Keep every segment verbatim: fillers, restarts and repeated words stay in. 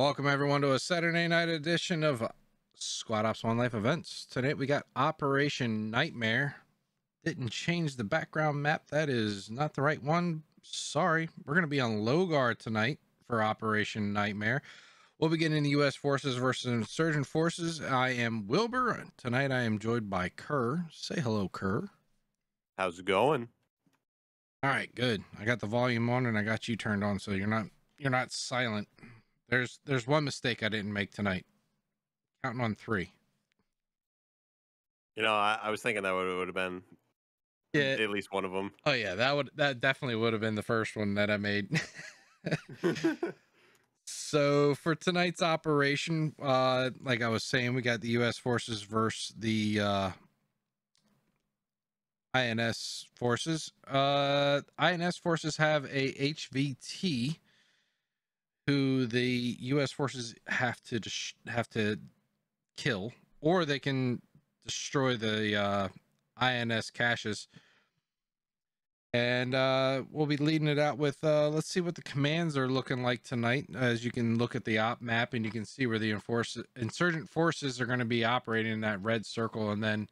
Welcome everyone to a Saturday night edition of Squad Ops One Life Events. Today we got Operation Nightmare. Didn't change the background map. That is not the right one. Sorry. We're going to be on Logar tonight for Operation Nightmare. We'll be getting the U S Forces versus Insurgent Forces. I am Wilbur. Tonight I am joined by Kerr. Say hello, Kerr. How's it going? All right, good. I got the volume on and I got you turned on, so you're not you're not silent. There's there's one mistake I didn't make tonight. Counting on three. You know, I, I was thinking that would would have been yeah. at least one of them. Oh yeah, that would that definitely would have been the first one that I made. So for tonight's operation, uh, like I was saying, we got the U S forces versus the uh, I N S forces. Uh, I N S forces have a H V T. Who the U S forces have to have to kill, or they can destroy the uh, I N S caches. And uh, we'll be leading it out with, uh, let's see what the commands are looking like tonight. As you can look at the op map and you can see where the enforce insurgent forces are going to be operating in that red circle. And then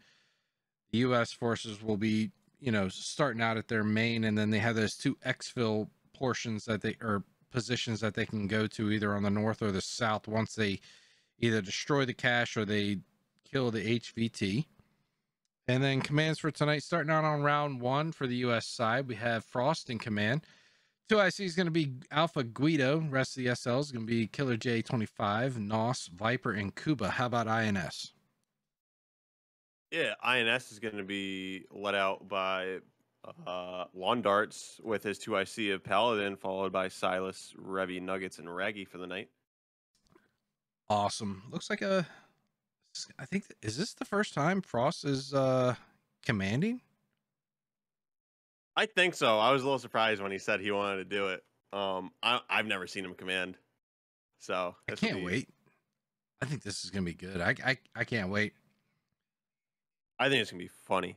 the U S forces will be, you know, starting out at their main. And then they have those two exfil portions that they are positions that they can go to either on the north or the south once they either destroy the cache or they kill the H V T. And then commands for tonight, starting out on round one for the U S side, we have Frost in command. two I C is going to be Alpha Guido. Rest of the S L is going to be Killer J twenty-five, Nos, Viper, and Cuba. How about I N S? Yeah, I N S is going to be let out by Uh, Lawn Darts with his two I C of Paladin, followed by Silas, Revy, Nuggets, and Raggy for the night. Awesome. Looks like a... I think... Is this the first time Frost is uh, commanding? I think so. I was a little surprised when he said he wanted to do it. Um, I, I've never seen him command. So... I can't wait. I think this is going to be good. I, I, I can't wait. I think it's going to be funny.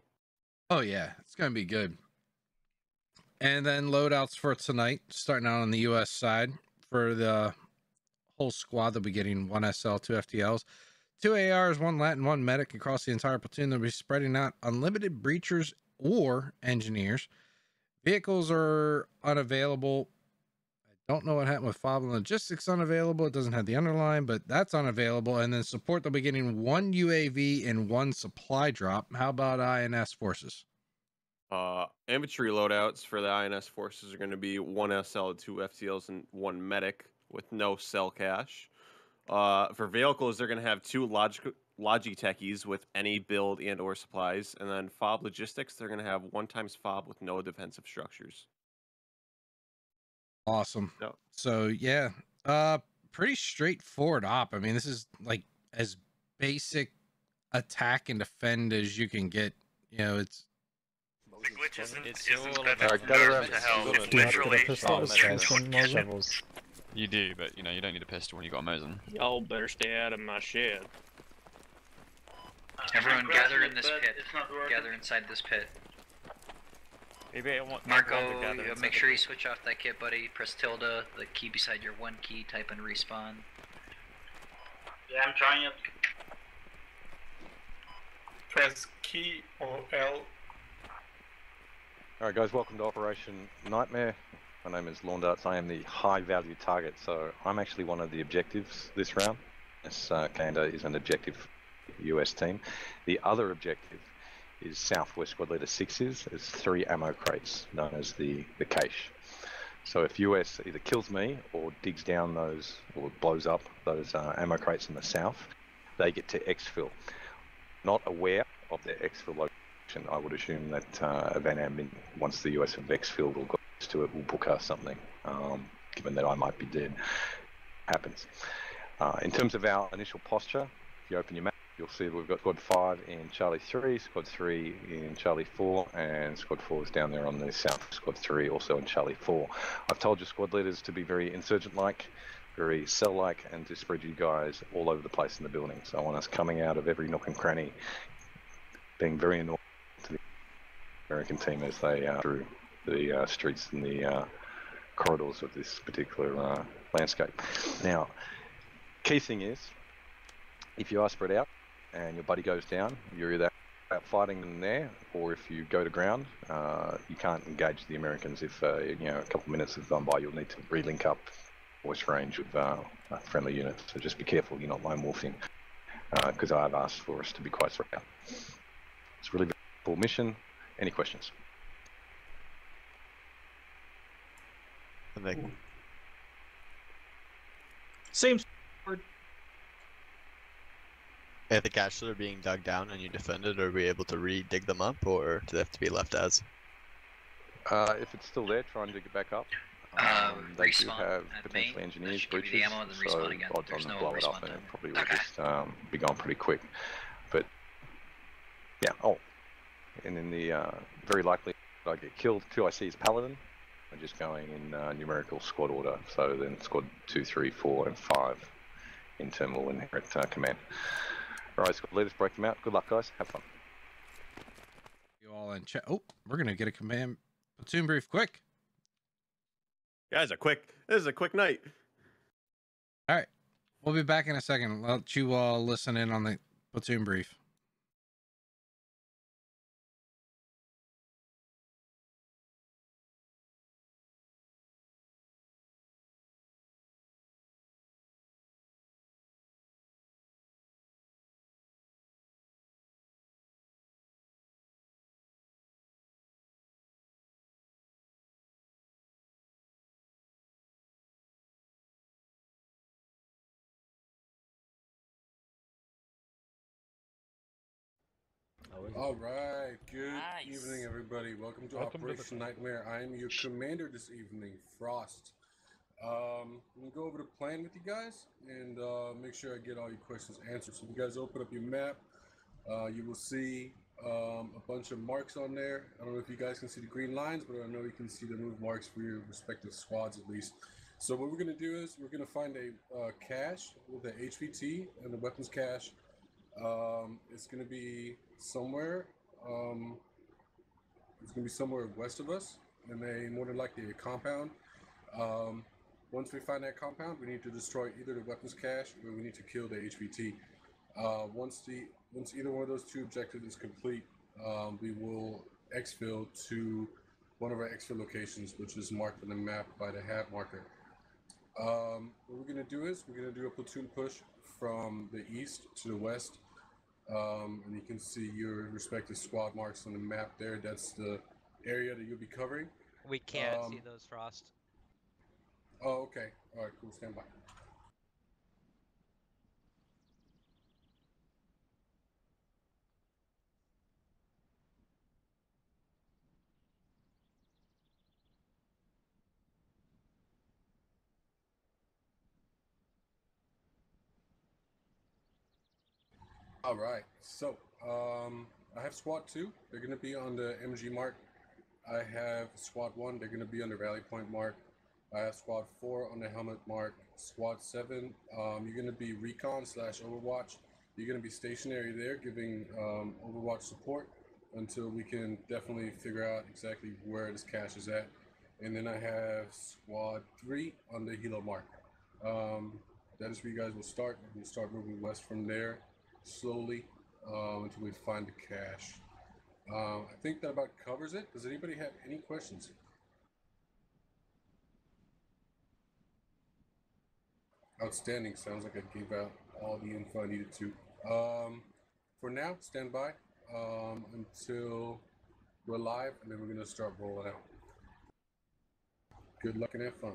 Oh, yeah. It's going to be good. And then loadouts for tonight, starting out on the U S side for the whole squad. They'll be getting one S L, two F T Ls, two A Rs, one Lat, and one Medic across the entire platoon. They'll be spreading out unlimited breachers or engineers. Vehicles are unavailable. I don't know what happened with Fob and Logistics unavailable. It doesn't have the underline, but that's unavailable. And then support, they'll be getting one U A V and one supply drop. How about I N S forces? Uh, infantry loadouts for the I N S forces are going to be one S L, two F T Ls, and one medic with no cell cache. Uh, for vehicles, they're going to have two Log- Logitechies with any build and or supplies. And then Fob Logistics, they're going to have one times Fob with no defensive structures. Awesome. Yep. So yeah, uh, pretty straightforward op. I mean, this is like as basic attack and defend as you can get. You know, it's the glitch isn't, it's isn't a better than to hell. It's literally oh, you do, but you know, you don't need a pistol when you got a Mosin. Y'all better stay out of my shed. Everyone, gather in this pit. Gather inside this pit. Maybe I want Marco, you make sure you switch off that kit, buddy. Press tilde, the key beside your one key, type in respawn. Yeah, I'm trying it. Press key or L. Alright guys, welcome to Operation Nightmare. My name is Lawn Darts. I am the high value target, so I'm actually one of the objectives this round. This uh, Canada is an objective U S team. The other objective is Southwest Squad Leader sixes, is three ammo crates known as the, the cache. So if U S either kills me or digs down those or blows up those uh, ammo crates in the south, they get to exfil. Not aware of their exfil location, I would assume that uh, Van Ambin, once the U S have exfilled or got to it, will book us something, um, given that I might be dead. Happens. Uh, in terms of our initial posture, if you open your map, you'll see we've got squad five in Charlie three, squad three in Charlie four, and squad four is down there on the south, squad three also in Charlie four. I've told your squad leaders to be very insurgent-like, very cell-like, and to spread you guys all over the place in the building. So I want us coming out of every nook and cranny, being very annoying to the American team as they are uh, through the uh, streets and the uh, corridors of this particular uh, landscape. Now, Key thing is, if you are spread out and your buddy goes down, you're either out fighting them there, or if you go to ground, uh, you can't engage the Americans. If uh, you know, a couple of minutes have gone by, you'll need to relink up voice range with uh, a friendly unit. So just be careful you're not lone wolfing, because uh, I've asked for us to be quite spread out. It's really cool mission. Any questions? And they Seems If the caches are being dug down and you defend it, are we able to re-dig them up, or do they have to be left as? Uh, if it's still there, try and dig it back up. Um, they do have potentially engineers breaches, so odds on them blow it up and it probably will just um, be gone pretty quick. But, yeah, oh, and then the uh, very likely I get killed, two I see is Paladin. I'm just going in uh, numerical squad order, so then squad two, three, four, and five in turn will inherit uh, command. Alright, squad leaders, break them out. Good luck, guys. Have fun. You all in chat. Oh, we're going to get a command platoon brief quick. Guys are quick. This is a quick night. Alright, we'll be back in a second. I'll let you all listen in on the platoon brief. All right, good nice. evening, everybody. Welcome to Welcome Operation to Nightmare. I am your commander this evening, Frost. Um, I'm going to go over the plan with you guys and uh, make sure I get all your questions answered. So if you guys open up your map, uh, you will see um, a bunch of marks on there. I don't know if you guys can see the green lines, but I know you can see the move marks for your respective squads at least. So what we're going to do is we're going to find a uh, cache with an H V T and a weapons cache. Um, it's going to be somewhere, um, it's going to be somewhere west of us, and they more than likely a compound. Um, once we find that compound, we need to destroy either the weapons cache or we need to kill the H V T. Uh, once the, once either one of those two objectives is complete, um, we will exfil to one of our exfil locations, which is marked on the map by the hat marker. Um, what we're going to do is, we're going to do a platoon push from the east to the west, um, and you can see your respective squad marks on the map there. That's the area that you'll be covering. We can't um, see those, Frost. Oh, okay. All right, cool. Stand by. All right, so um, I have squad two. They're going to be on the M G mark. I have squad one. They're going to be on the rally point mark. I have squad four on the helmet mark. Squad seven, um, you're going to be recon slash overwatch. You're going to be stationary there, giving um, overwatch support until we can definitely figure out exactly where this cache is at. And then I have squad three on the helo mark. Um, that is where you guys will start. We'll start moving west from there. Slowly uh, until we find the cache. Uh, I think that about covers it. Does anybody have any questions? Outstanding. Sounds like I gave out all the info I needed to. Um, for now, stand by um, until we're live, and then we're going to start rolling out. Good luck and have fun.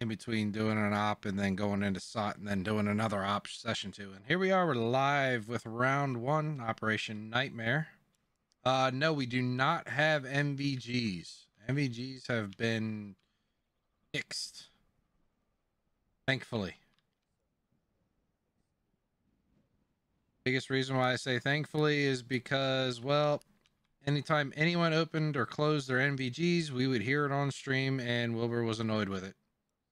In between doing an op and then going into S O T and then doing another op session two. And here we are, we're live with round one, Operation Nightmare. Uh, no, we do not have M V Gs. M V Gs have been fixed, thankfully. Biggest reason why I say thankfully is because, well, anytime anyone opened or closed their M V Gs, we would hear it on stream and Wilbur was annoyed with it.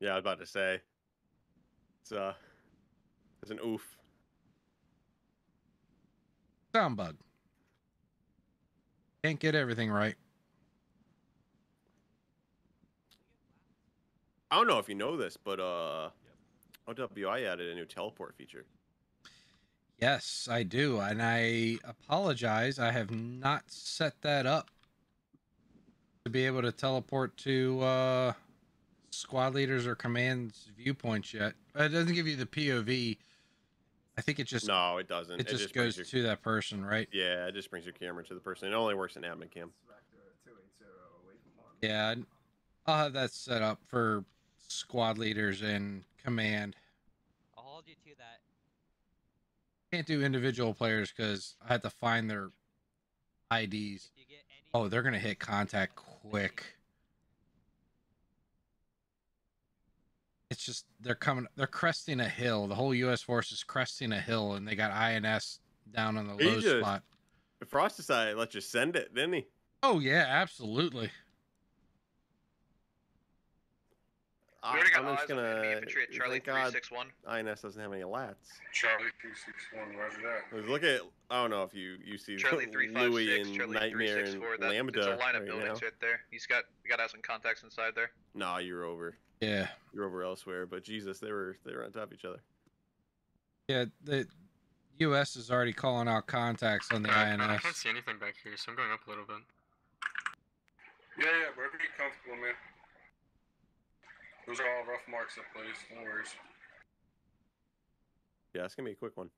Yeah, I was about to say. It's uh it's an oof. Sound bug. Can't get everything right. I don't know if you know this, but uh O W I added a new teleport feature. Yes, I do, and I apologize. I have not set that up to be able to teleport to uh, squad leaders or command's viewpoints yet. It doesn't give you the P O V. I think it just no, it doesn't. It, it just, just goes your, to that person, right? Yeah, it just brings your camera to the person. It only works in admin cam. Yeah, I'll have that set up for squad leaders and command. I'll hold you to that. Can't do individual players because I have to find their I Ds. Oh, they're going to hit contact quick. It's just, they're coming, they're cresting a hill. The whole U S force is cresting a hill, and they got I N S down on the he low just, spot. Frost decided to let you send it, didn't he? Oh, yeah, absolutely. I, I'm just going to... Charlie three six one. I N S doesn't have any lats. Charlie three six one, roger that. Look at... I don't know if you, you see Charlie Louis and Charlie Nightmare and that, Lambda. There's a line of right buildings now. Right there. He's got, you got to have some contacts inside there. Nah, you're over. Yeah. You're over elsewhere, but Jesus, they were, they were on top of each other. Yeah, the U S is already calling out contacts on the uh, I N S. I can't see anything back here, so I'm going up a little bit. Yeah, yeah, we're pretty comfortable, man. Those are all rough marks at place, no worries. Yeah, it's going to be a quick one.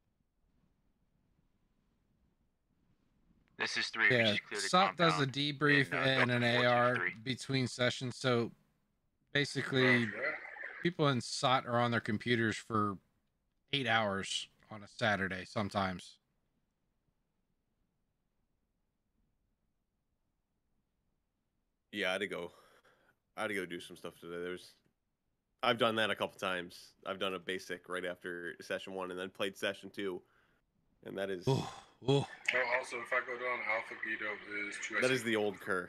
This is three. Yeah, S O P does a debrief and, uh, and an A R between sessions, so basically people in S O T are on their computers for eight hours on a Saturday sometimes. Yeah, I had to go. I had to go do some stuff today. There's, I've done that a couple times. I've done a basic right after session one and then played session two. And that is... Ooh, ooh. Oh, also, if I go down, Alpha Guido is... That is the old Kerr.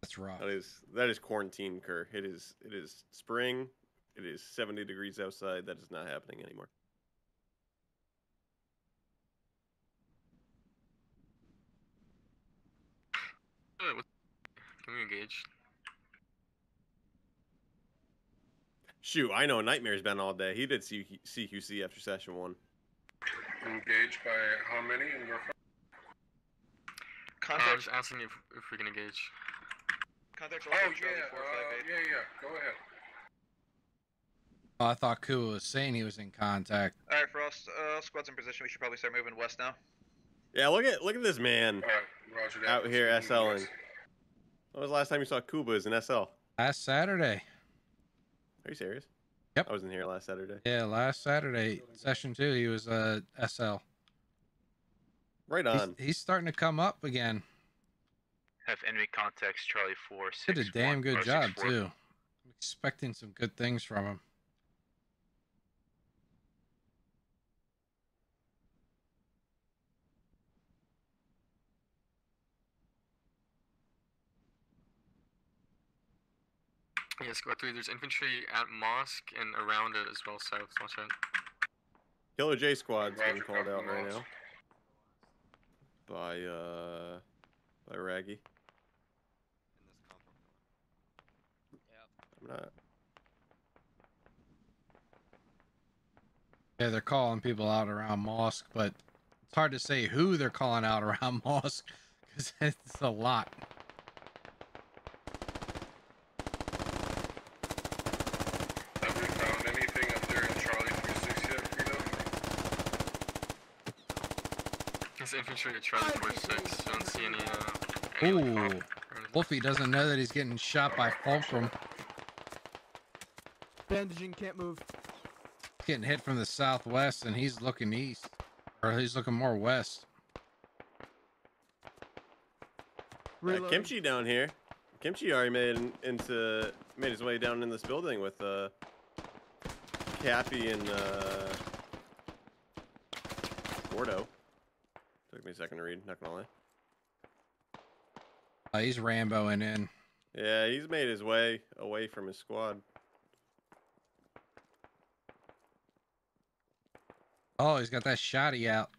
That's rough. That is, that is quarantine Kerr. It is, it is spring. It is seventy degrees outside. That is not happening anymore. Can we engage? Shoot, I know Nightmare's been all day. He did C Q C after session one. Engage by how many? In your contact. Uh, I was asking if, if we can engage. Contact oh, yeah, uh, yeah, yeah, go ahead. Oh, I thought Kua was saying he was in contact. Alright, Frost, uh, squad's in position. We should probably start moving west now. Yeah, look at look at this man right, Roger out here SLing. When was the last time you saw Kubas in S L? Last Saturday. Are you serious? Yep. I wasn't here last Saturday. Yeah, last Saturday, session two, he was uh, S L. Right on. He's, he's starting to come up again. Have enemy contacts, Charlie four six. Did a damn good job too. I'm expecting some good things from him. Yeah, squad three, there's infantry at mosque and around it as well, south. Watch out. Killer J squad's getting called out right now. By, uh... by Raggy. I'm not... Yeah, they're calling people out around mosque, but... It's hard to say who they're calling out around mosque, because it's a lot. Infantry at Charlie four six. I don't see any. Uh, any Ooh, like Wolfie doesn't know that he's getting shot by Fulcrum. Bandaging, can't move. He's getting hit from the southwest, and he's looking east, or he's looking more west. Uh, Kimchi down here. Kimchi already made into made his way down in this building with uh, Cappy and uh, Gordo. Took me a second to read, not gonna lie. Uh, he's Ramboing in. Yeah, he's made his way away from his squad. Oh, he's got that shotty out.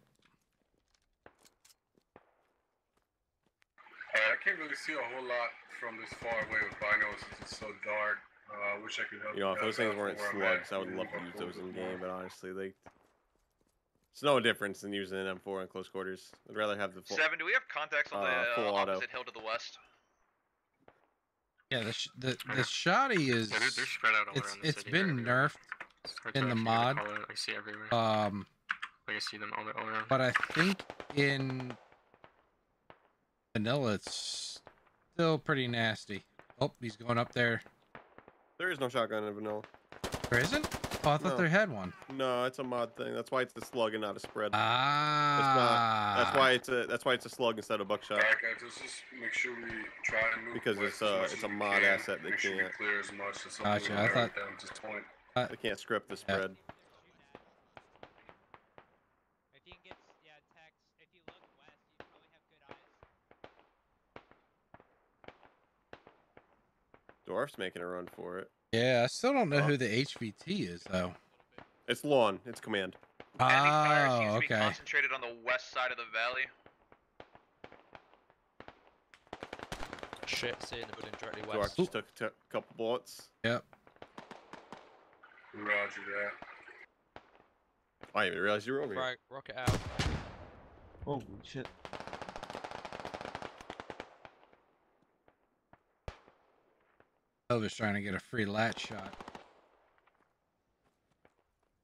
Uh, I can't really see a whole lot from this far away with binos. It's so dark. Uh, I wish I could help. You know, if those things weren't slugs, I would love to use those in game, but honestly, like, it's no difference than using an M four in close quarters. I'd rather have the full. Seven. Do we have contacts on uh, the uh, opposite auto. hill to the west? Yeah, the sh the, the shoddy is. Yeah, they're, they're spread out all it's, around the it's city been right nerfed in the mod. I see everywhere. Um, like I see them all, all around. But I think in vanilla, it's still pretty nasty. Oh, he's going up there. There is no shotgun in vanilla. There isn't? Oh, I thought no. there had one. No, it's a mod thing. That's why it's a slug and not a spread. Ah. That's, not, that's why it's a that's why it's a slug instead of buckshot. Alright, guys, let's just make sure we try and move. Because it's uh it's a mod can. asset they sure can't clear as much as gotcha, I thought down to point. Uh, they can't script the spread. Yeah. Dwarf's making a run for it. Yeah, I still don't know oh. who the H V T is though. It's Lawn. It's Command. Oh, Enemy fire seems to be okay. concentrated on the west side of the valley. Shit, seeing the building directly west. Dwarf just took a couple bullets. Yep. Roger that. I didn't even realize you were over right, here. Rocket out. Oh shit. Elvis trying to get a free lat shot.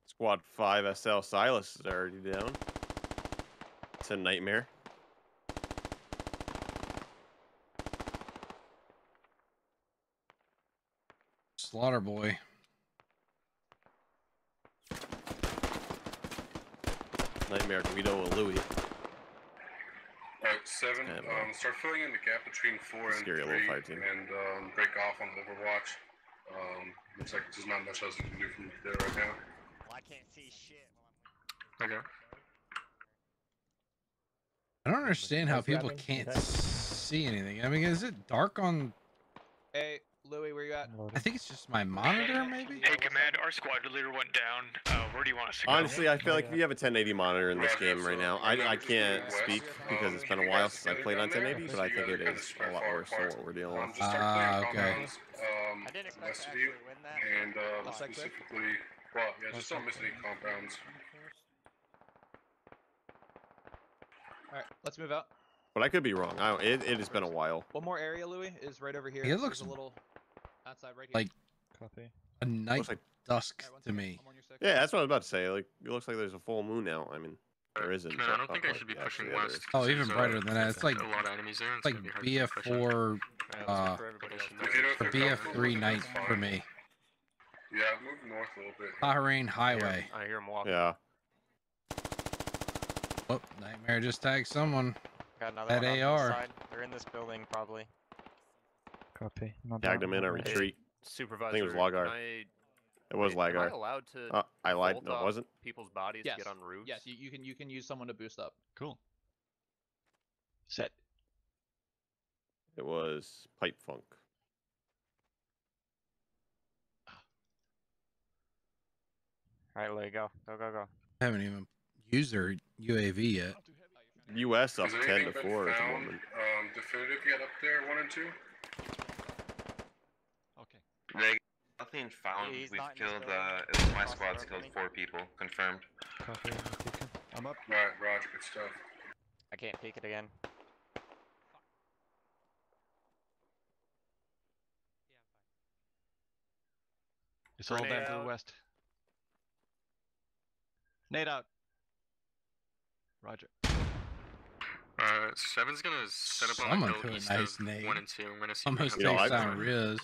Squad five S L Silas is already down. It's a nightmare. Slaughter boy. Nightmare Guido and Louis. Seven, um, start filling in the gap between four and three, and um, break off on Overwatch. Um, looks like there's not much else we can do from there right now. Well, I can't see shit. Okay. I don't understand how people can't see anything. I mean, is it dark on? Hey, Louis, where you at? I think it's just my monitor, maybe. Hey, Command, our squad leader went down. Uh, where do you want us to go? Honestly, I feel like if you have a ten eighty monitor in this game right now, I I can't speak because it's been a while since I played on ten eighty, but I think it is a lot worse than what we're dealing with. Ah, uh, okay. I didn't expect to actually win that. And uh, specifically, well, yeah, just don't miss any compounds. All right, let's move out. But I could be wrong. I don't, it it has been a while. One more area, Louis, is right over here. It looks There's a little. Outside right here. Like Copy. a night like dusk right, to me. Yeah, that's what I was about to say. Like, it looks like there's a full moon now. I mean, there isn't. Man, so I don't think I should be pushing west. Oh, even brighter than that. It's like a lot of enemies there. It's like B F four, uh, B F three night for me. Yeah, move north a little bit. Bahrain Highway. I hear him walking. Yeah. Oh, Nightmare just tagged someone. Got another that A R. They're in this building probably. Copy. Tagged him in a retreat. Hey, supervisor, I think it was Logar. I, it was wait, Logar. Am I allowed to? Uh, I lied. No, it wasn't. People's bodies yes. get on roofs. Yes, you, you can. You can use someone to boost up. Cool. Set. It was Pipe Funk. All right, let it go. Go go go. I haven't even used their U A V yet. U S up ten to four at the moment. Um, definitive yet up there? One and two. They, nothing's found. He's We've killed, uh, my squad's killed four people. Confirmed. Copy. I'm up. Alright, Roger, good stuff. I can't peek it again. It's all back to the west. Nate out. Roger. Uh, Seven's gonna set up Someone on the hill east nice of Nate. one and two. I'm gonna see Almost takes down Riz.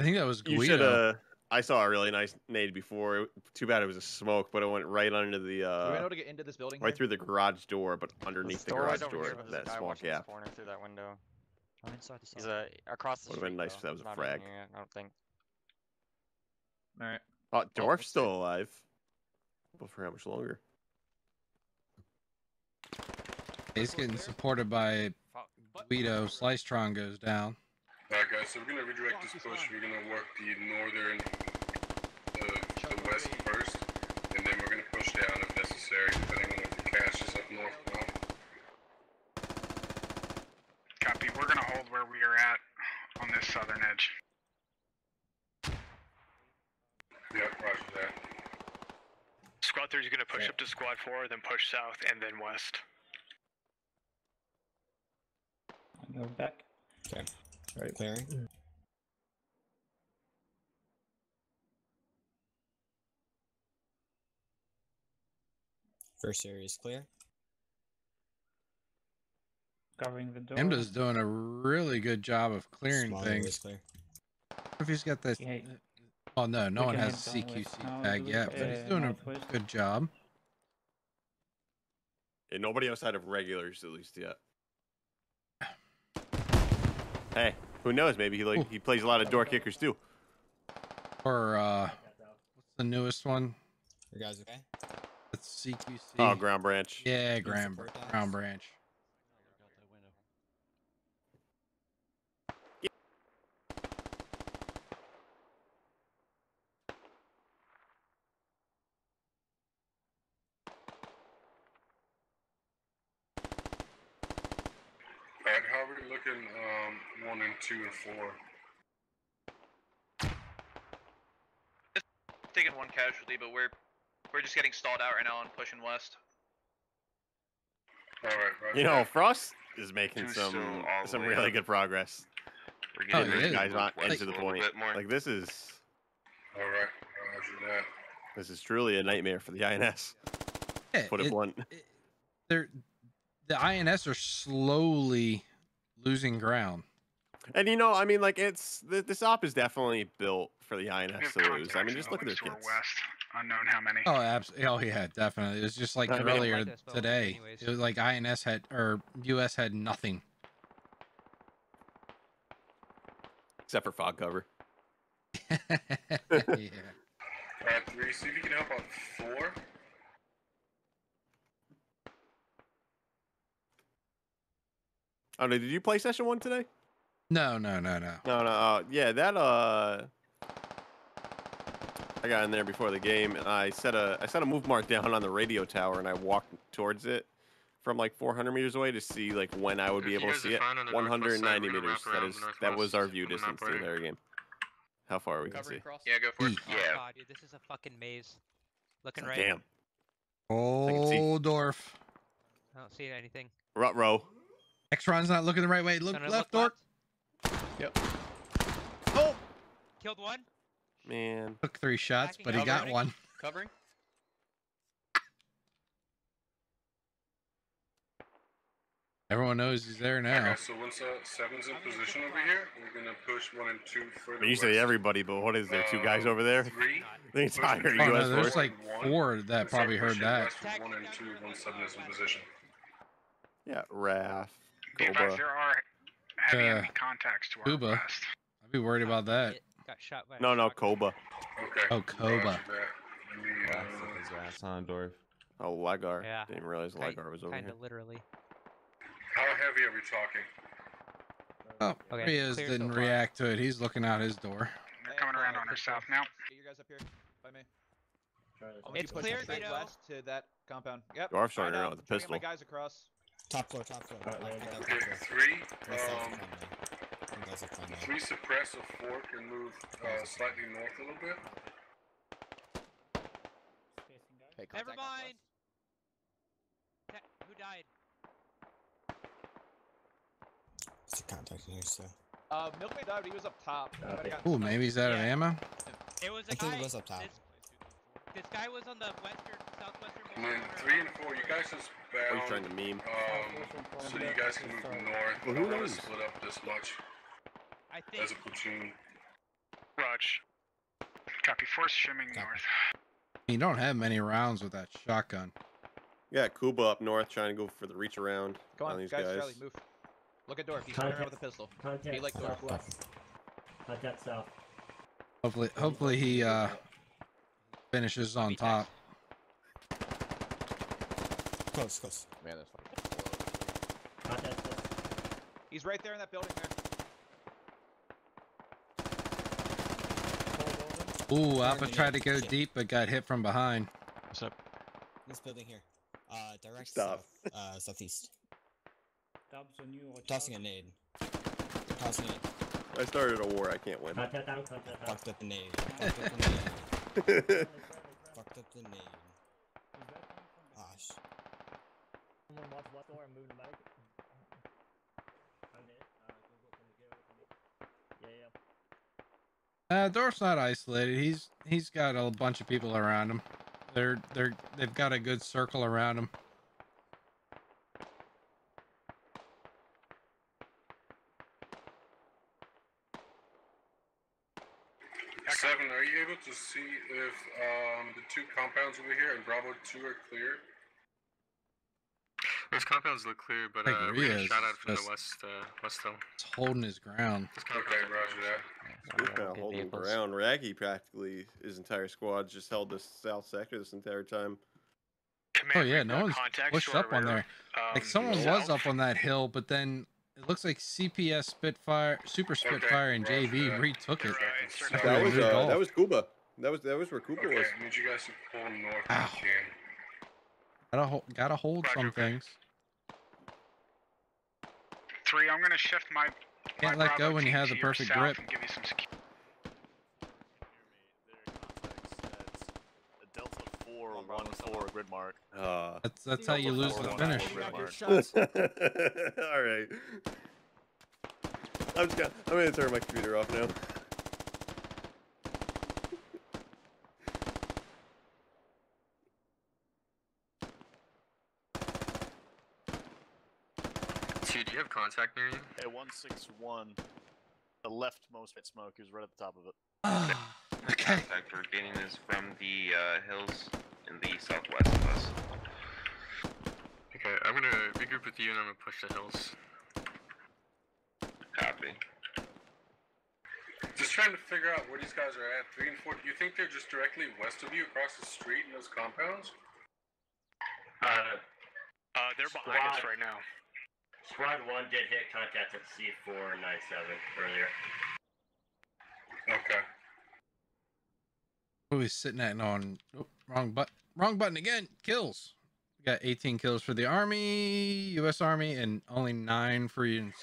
I think that was Guido. You should, uh, I saw a really nice nade before. It, too bad it was a smoke, but it went right under the. Uh, Do we know to get into this building? Right here? Through the garage door, but underneath the garage door, that small gap. Corner through that window. I'm inside the He's uh, across the. Would have been nice though. if that was Not a frag. Yet, I don't think. All right. Oh, Dwarf's oh, still alive. But for how much longer? He's getting supported by Guido. Slicetron goes down. Alright guys, so we're going to redirect this push, we're going to work the northern, uh, the west first, and then we're going to push down if necessary, depending on if the cache is up north or not. Copy, we're going to hold where we are at on this southern edge. going to push yeah. up to squad four, then push south, and then west. I go back. Okay. All right. Clearing. Mm. First area is clear. Covering the door. Emda's doing a really good job of clearing Small things. Clear. If he's got this. Yeah. Oh no, no we one has a C Q C no, tag yet, but he's doing a twist. good job. And nobody outside of regulars, at least yet. Hey, who knows? Maybe he like Ooh. he plays a lot of door kickers too. Or uh, what's the newest one? You guys okay? It's C Q C. Oh, Ground Branch. Yeah, Ground Ground Branch. Looking um one and two and four. Just taking one casualty, but we're we're just getting stalled out right now and pushing west. All right, right you right. know, Frost is making two some some really up. good progress. We're getting oh, these guys not into the point. Like this is. All right, I'll do that. This is truly a nightmare for the I N S. Yeah, Put it, it blunt. It, they're the I N S are slowly losing ground. And you know, I mean, like it's the, this op is definitely built for the I N S to lose. I mean, just look at their kids. West, unknown how many. Oh, absolutely. Oh, yeah, definitely. It was just like I earlier mean, today. It was like I N S had or U S had nothing except for fog cover. yeah. Alright, three. See if you can help on four. Oh no! Did you play session one today? No, no, no, no. No, no. Uh, yeah, that. Uh, I got in there before the game, and I set a I set a move mark down on the radio tower, and I walked towards it from like four hundred meters away to see like when I would be able to see it. one hundred ninety meters. That is that was our view distance to their game. How far we can see? Yeah, go for it. Yeah. Oh God, dude, this is a fucking maze. Looking right. Damn. Oh, Dwarf. I don't see anything. Rut row. Exron's not looking the right way. Look left, Orc. Yep. Oh! Killed one. Man. Took three shots, but he got one. Covering. Everyone knows he's there now. Okay, so once uh, seven's in position over here, we're going to push one and two further. You say everybody, but what is there? Two guys over there? Three. The entire U S. Oh, no, there's like four that probably heard that. One and two, one seven is in position. Yeah, Raph. Advice, there are heavy uh, contacts to our Cuba. Past. I'd be worried about that. Got shot by no, no, Koba. Okay. Oh, Koba. Yeah. Last time, Dwarf. Oh, Logar. Yeah. Didn't realize Logar was over kinda here. Literally. How heavy are we talking? Oh, okay. He is Clear didn't so react to it. He's looking out his door. They're coming around on our south now. Get your guys up here by me. It's clear, Guido. West to that compound. Yep. Dwarf's starting around with the pistol. My guys across. Top floor, top floor. Right, right, right, okay, right. Three. Um, three suppress a fork and move uh, slightly north a little bit. Okay, never mind. That, who died? It's a contact in here, so. Uh, Milkman died, but he was up top. Ooh, maybe he's out yeah. of ammo? It was a I guy. think he was up top. This, this guy was on the western, southwestern. And then three and four, you guys just. Bound, are you trying to meme? Um, so you guys can move north. Well, who knows? Split up this much. I think. As a platoon. Raj. Copy. Force shimming north. You don't have many rounds with that shotgun. Yeah, Cuba up north trying to go for the reach around. Go on, on these guys. guys. Charlie, move. Look at Dorf. He's running around with a pistol. Contact. He like Dorf left. Contact south. Hopefully, hopefully he uh finishes on top. Close, close. Man, that's fucking close. He's right there in that building there. Ooh, Alpha tried to go Shit. deep but got hit from behind. What's up? This building here. Uh, direct Stop. south, uh, southeast. Tossing a nade. Tossing a nade. I started a war, I can't win. Fucked up the nade. Fucked up the nade. Fucked up the nade. Someone watch left door and move the medic. I'm here. Uh, go get over to me. Yeah, yeah. Uh, Dwarf's not isolated. He's he's got a bunch of people around him. They're they're they've got a good circle around him. Seven, are you able to see if um, the two compounds over here and Bravo two are clear? Those compounds look clear, but uh, we got a shot out from the west, uh, west hill. It's holding his ground. Okay, roger that. Kind of holding ground. Raggy practically, his entire squad, just held the south sector this entire time. Command, oh yeah, no one's pushed up on there. Um, like someone south. was up on that hill, but then it looks like C P S, Spitfire, Super Spitfire, okay, and J V retook it. Right, that, was, uh, that was Cuba. That was that was where Cuba okay, was. I need you guys to pull north. Ow. If you can. Gotta hold, gotta hold roger, some okay. things. Three, I'm gonna shift my. Can't my let go when you have the perfect grip. Give me some security. One four grid mark. Uh, that's that's how you lose the finish. All right. I'm just gonna, I'm gonna turn my computer off now. Dude, do you have contact near you? Hey, one six one. The leftmost pit smoke is right at the top of it. Okay. Contact we're getting is from the uh, hills. In the southwest of us. Okay, I'm gonna regroup with you and I'm gonna push the hills. Copy. Just trying to figure out where these guys are at. Three and four. Do you think they're just directly west of you across the street in those compounds? Uh, uh they're behind squad, us right now. Squad one did hit contact at C four ninety-seven earlier. Okay. What are we sitting at on? Oh, wrong button. Wrong button again. Kills. We got eighteen kills for the Army, U S Army, and only nine for insurgents.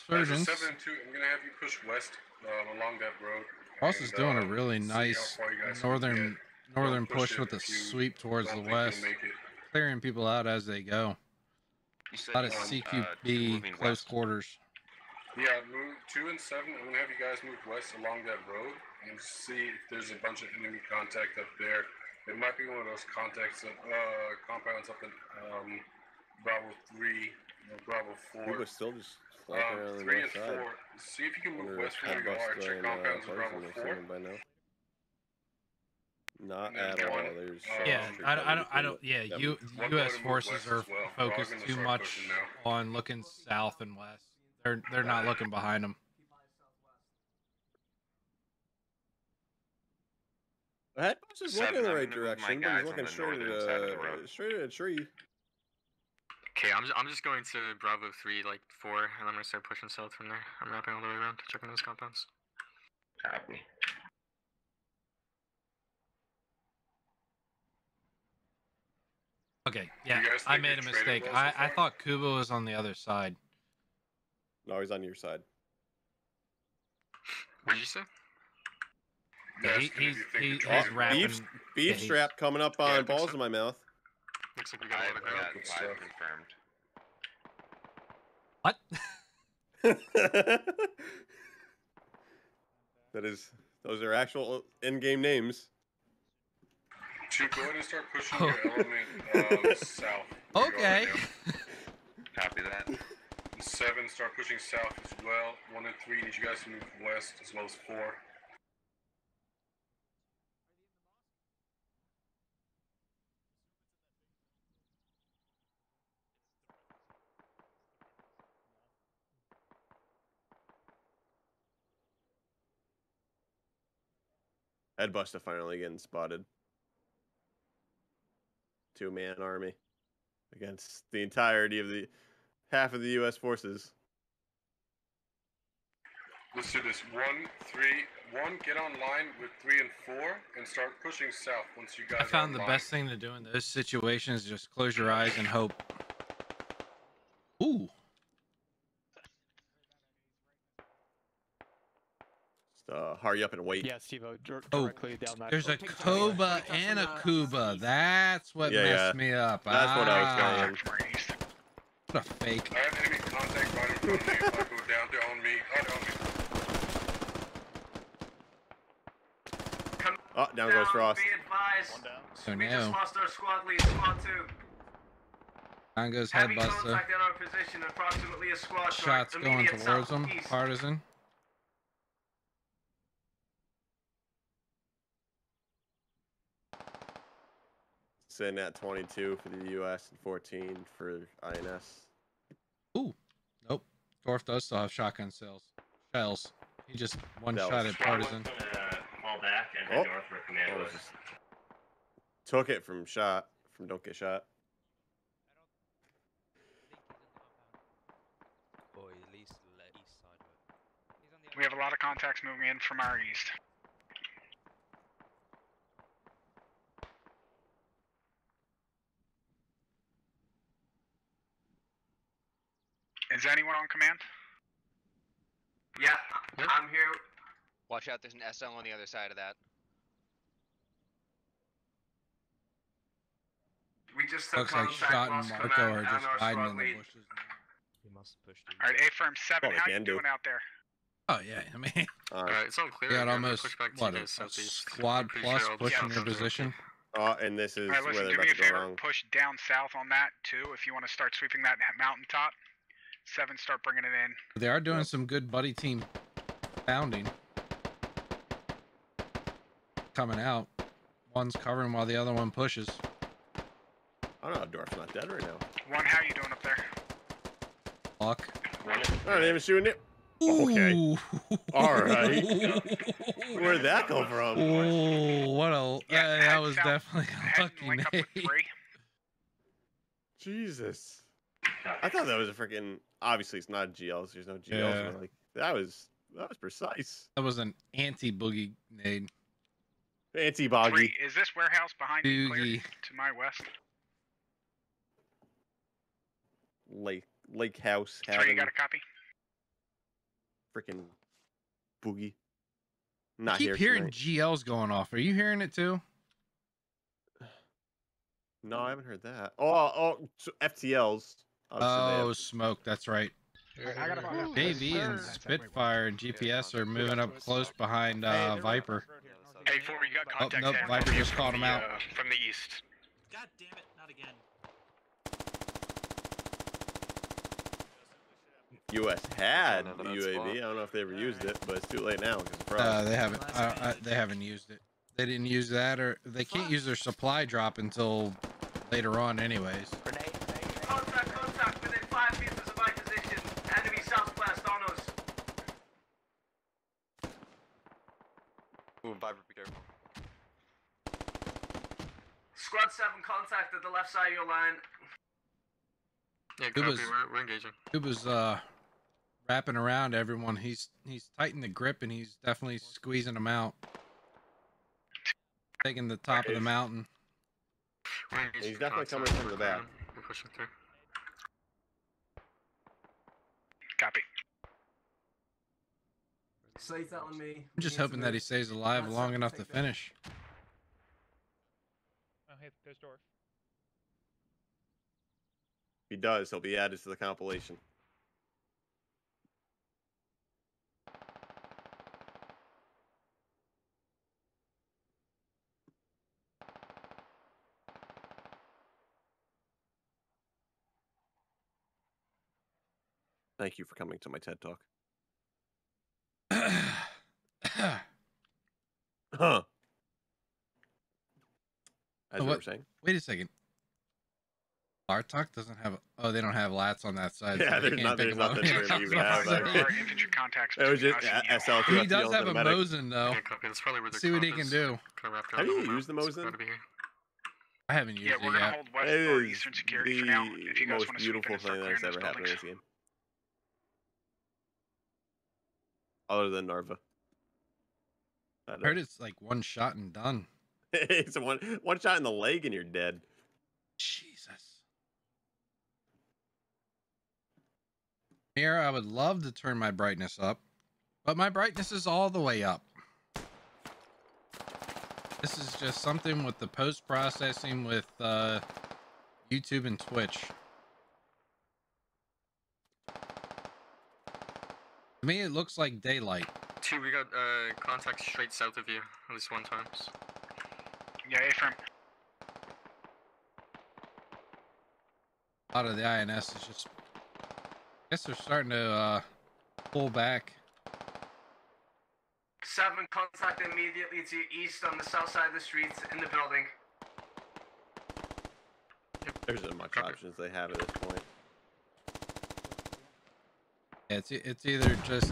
Seven and two. I'm gonna have you push west um, along that road. Ross is doing uh, a really nice northern northern push, push with a sweep towards the west, clearing people out as they go. A lot of C Q B uh, close west. quarters. Yeah, move two and seven. I'm gonna have you guys move west along that road and see if there's a bunch of enemy contact up there. It might be one of those contacts of uh, compounds up in um, Bravo three, Bravo four. We were still just flying um, around the three and side. four. See if you can move west from your arch and compounds uh, Bravo four. By now. Not at all. There's um, yeah, I don't, I don't, I don't, yeah, you, U S forces are well. focused too much on looking south and west. They're, they're not looking behind them. Headbuster's is looking in the right direction, but he's looking straight at, uh, straight at a tree. Okay, I'm just, I'm just going to Bravo three, like, four, and I'm going to start pushing south from there. I'm wrapping all the way around, checking those compounds. Copy. Okay, yeah, I made a mistake. I, I thought Kuba was on the other side. No, he's on your side. What did you say? Yeah, he, he's he's, he's wrapping. Beef, beef yeah, strap he's... coming up on yeah, balls so. in my mouth. Looks like we got it confirmed. What? That is, those are actual in-game names. To go ahead and start pushing oh. your element um, south. There okay. Copy that. Seven, start pushing south as well. One and three, need you guys to move west as well as four. Headbuster finally getting spotted. Two-man army against the entirety of the half of the U S forces. Let's do this. One, three, one. Get online with three and four, and start pushing south. Once you guys. I found the best thing to do in those situations: just close your eyes and hope. Ooh. Uh, hurry up and wait. Yeah, Steve, directly oh, down that there's road. a Cuba and a Cuba. That's what yeah, messed yeah. me up. That's ah. what I was going. What a fake. I have enemy contact riding from me. If I go down, they're on me. They're on me. Come oh, down, down goes Frost. One down. So we now. Just lost our squad lead, squad two. Down goes Headbuster. Heavy contact in our position, approximately a squad. Shots north. Going towards them. Partisan. In at twenty-two for the U S and fourteen for I N S. Ooh, nope. Dwarf does still have shotgun shells. Shells. He just one that shot at Partisan. Uh, fall back and oh. Dwarf for command oh. was just... Took it from shot from don't get shot. We have a lot of contacts moving in from our east. Is anyone on command? Yeah, I'm here. Watch out, there's an S L on the other side of that. We just took contact, looks like Shot and Marco are just hiding in the bushes. He must have pushed it. Alright, A firm seven, how you doing out there? Oh yeah, I mean... Alright, it's all clear. We got almost, what, a squad plus pushing your position? Uh, and this is where they're about to go wrong. Push down south on that, too, if you want to start sweeping that mountaintop. Seven, start bringing it in. They are doing some good buddy team pounding. Coming out. One's covering while the other one pushes. I don't know, Dwarf's not dead right now. One, how you doing up there? Fuck. I don't even shooting it. Okay. Alright. Where'd that go from? Ooh, what a... Yeah, uh, that was south, definitely a lucky name. Jesus. I thought that was a freaking... Obviously, it's not G Ls. There's no G Ls. Yeah. Like, that was that was precise. That was an anti-boogie nade. Anti-boggy. Three. Is this warehouse behind Boogie. You clear to my west? Lake Lake House. Three, you got a copy? Freaking Boogie. Not I keep here hearing tonight. G Ls going off. Are you hearing it too? No, I haven't heard that. Oh, oh, so F T Ls. Obviously oh, smoke. That's right. J V and Spitfire and G P S are moving up close behind uh, Viper. Hey, before we got contact. Oh, nope, Viper just called him out. Uh, from the east. God damn it, not again. U S had the U A V. I don't know if they ever used it, but it's too late now. Uh, they haven't. I, I, they haven't used it. They didn't use that, or they can't use their supply drop until later on, anyways. Grenade. Contact, contact within five meters of my position. Enemy southwest on us. Ooh, Viper, be careful. Squad seven, contact at the left side of your line. Yeah, copy. We're, we're engaging. It was uh wrapping around everyone. He's he's tightened the grip and he's definitely squeezing them out. Taking the top of the mountain. He's definitely coming from the back. We're pushing through. Copy. Save that on me. I'm just hoping that he stays alive long enough to finish. Oh, hey, there's Dwarf. If he does, he'll be added to the compilation. Thank you for coming to my TED Talk. Huh. As oh, we were saying. Wait a second. Bartok doesn't have... Oh, they don't have lats on that side. Yeah, so there's, not, there's nothing for him to even have. Infantry contacts. It was just S L. He does have a Mosin, though. See what he can do. Have you used the Mosin? I haven't used it yet. Yeah, we're going to hold West or Eastern security for now. If you guys want to sweep in and start clearing those buildings. Other than Narva, I heard it's like one shot and done. It's a one one shot in the leg and you're dead. Jesus. Here, I would love to turn my brightness up, but my brightness is all the way up. This is just something with the post processing with uh, YouTube and Twitch. To me, it looks like daylight. Two, we got uh, contact straight south of you, at least one times. Yeah, A-frame. A lot of the I N S is just... I guess they're starting to uh, pull back. Seven, contact immediately to your east on the south side of the street, in the building. There's not much options they have at this point. Yeah, it's, it's either just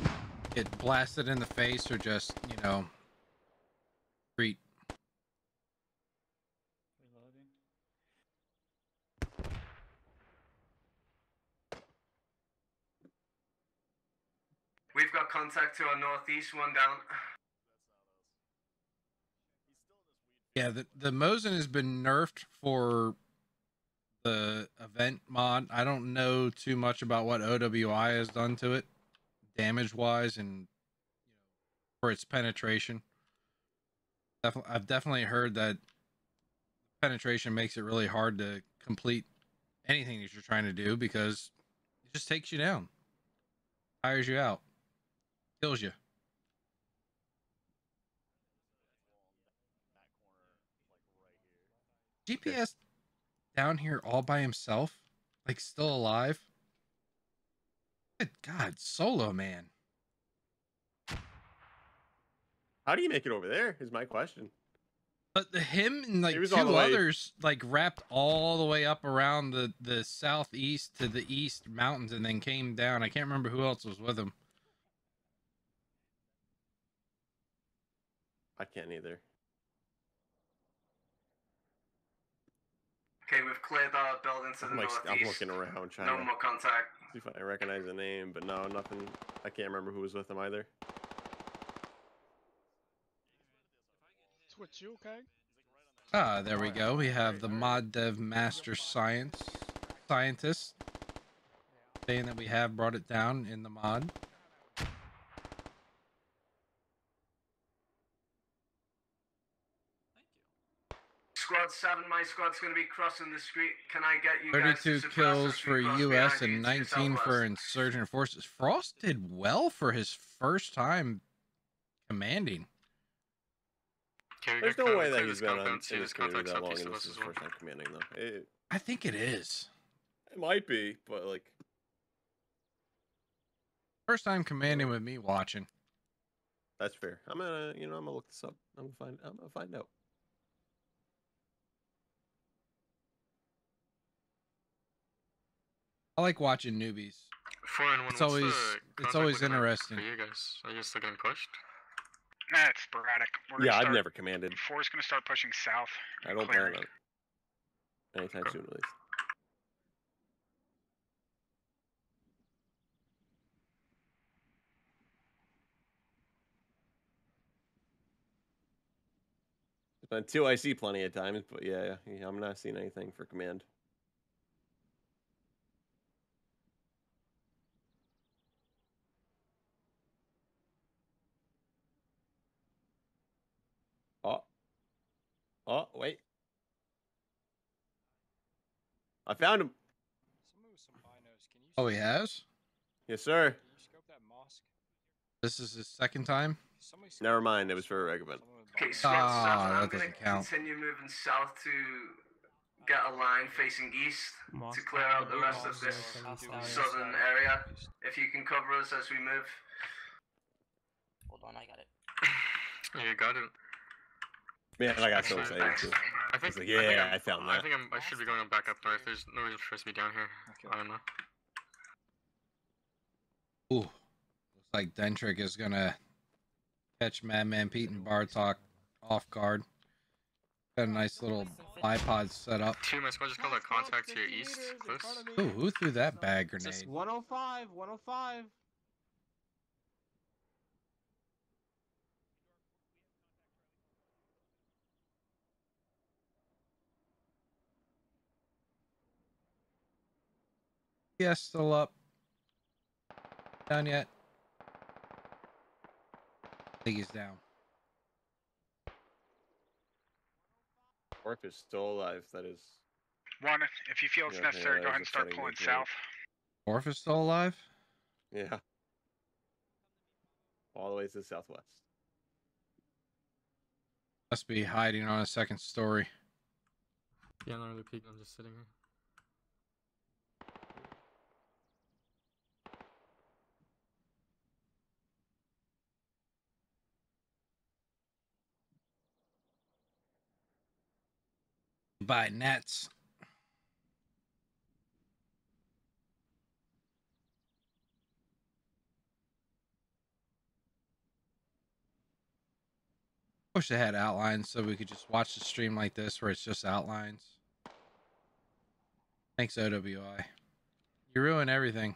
get blasted in the face or just, you know, retreat. We've got contact to our northeast, one down. Yeah, the, the Mosin has been nerfed for the event mod. I don't know too much about what O W I has done to it, damage wise, and you know, for its penetration. Definitely, I've definitely heard that penetration makes it really hard to complete anything that you're trying to do because it just takes you down, tires you out, kills you. G P S down here all by himself, like still alive. Good God, solo man. How do you make it over there? Is my question. But the, him and like two others like wrapped all the way up around the the southeast to the east mountains and then came down. I can't remember who else was with him. I can't either. Okay, we've cleared our building to the I'm like, northeast. I'm looking around trying no to more contact. See if I recognize the name, but no, nothing. I can't remember who was with him either. Switch, you okay? Ah, there we go. We have the mod dev master science scientist saying that we have brought it down in the mod. Squad seven, my squad's going to be crossing the street. Can I get you guys to thirty-two kills for U S and nineteen for insurgent forces. Frost did well for his first time commanding. There's no way that he's been on in this community that long and this is his first time commanding, though. It, I think it is. It might be, but like... First time commanding with me watching. That's fair. I'm gonna, you know, I'm gonna look this up. I'm gonna find, I'm gonna find out. I like watching newbies. four and one, it's always it's always interesting. For you guys, are you still getting pushed? Nah, it's sporadic. We're yeah, start, I've never commanded. Four's gonna start pushing south. I don't plan on it anytime soon, at least. Until I see plenty of times, but yeah, yeah, I'm not seeing anything for command. Oh, wait. I found him. Oh, he has? Yes, sir. This is his second time? Never mind. It was for a regular. Okay, so ah, that doesn't count. Continue moving south to get a line facing east to clear out the rest of this southern area. If you can cover us as we move. Hold on, I got it. You got it. Man, I got so excited too. I think, I like, yeah, I, think I found that. I think I'm, I should be going back up north. There's no reason for us to be down here. Okay. I don't know. Ooh, looks like Dentrick is gonna catch Madman Pete and Bartok off guard. Got a nice little bipod set up. Two, my squad just called a contact to your east. Close. Ooh, who threw that bag grenade? Just one oh five, one oh five. Yes, still up. Down yet? I think he's down. Orph is still alive. That is. One, if you feel it's yeah, necessary, yeah, go ahead and start pulling south. Orph is still alive? Yeah. all the way to the southwest. Must be hiding on a second story. Yeah, I'm not really peeking. I'm just sitting here. By nets. I wish they had outlines so we could just watch the stream like this where it's just outlines. Thanks, O W I. You ruin everything.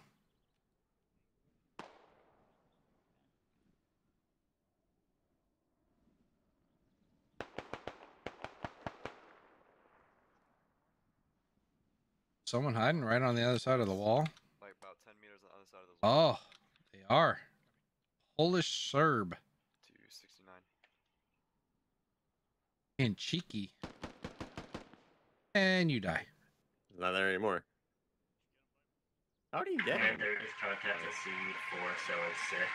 Someone hiding right on the other side of the wall? Like about ten meters on the other side of the wall. Oh, they are. Polish Serb. two sixty-nine. And cheeky. And you die. Not there anymore. How do you get it? They're just trying to attack the C four, so it's six.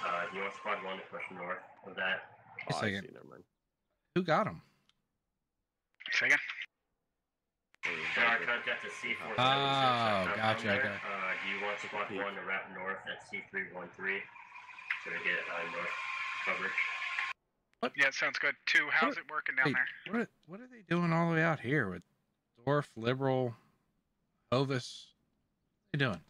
Uh, you want squad one to push north of that? Oh, I see. Never mind. Who got him? Second. Oh, gotcha. I got it. Uh, do you want squad one to wrap north at C three one three so we get uh, north coverage? What? Yeah, sounds good. Two, how's it working down there? What are, what are they doing all the way out here with Dwarf, Liberal, Ovis? What are they doing?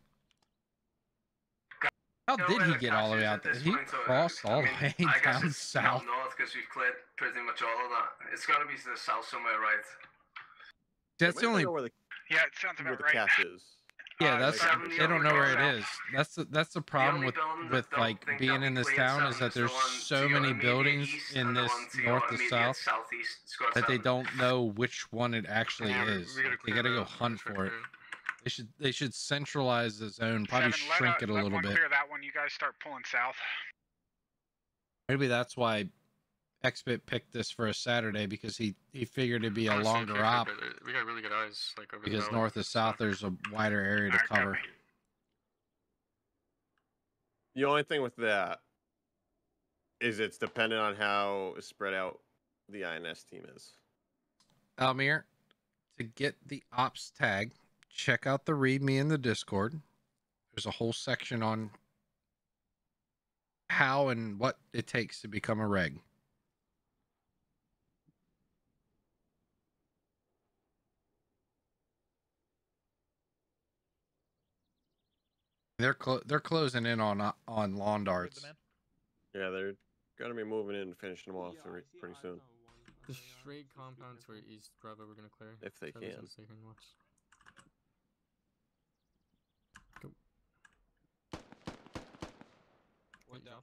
How did he get all the way out there? He crossed all the way down south. North, because we've cleared pretty much all of that. It's got to be to the south somewhere, right? That's the only. Where the, yeah, it sounds about right. Is. Yeah, that's. Uh, they don't know where it is. That's the that's the problem with with like being in this town is that there's so many buildings in this north to south that they don't know which one it actually is. They gotta go hunt for it. They should they should centralize the zone. Probably shrink it a little bit. Clear that one. You guys start pulling south. Maybe that's why X-Bit picked this for a Saturday because he he figured it'd be a Honestly, longer op. We got really good eyes, like over because the north and south, there's a wider area to right, cover. Copy. The only thing with that is it's dependent on how spread out the I N S team is. Almir, to get the ops tag, check out the README in the Discord. There's a whole section on how and what it takes to become a reg. They're clo they're closing in on uh, on lawn darts. Yeah, they're gonna be moving in and finishing them off yeah, pretty, pretty soon. The straight compound to where East Bravo we're gonna clear if they Travis can. They can watch. Go. Wait, down.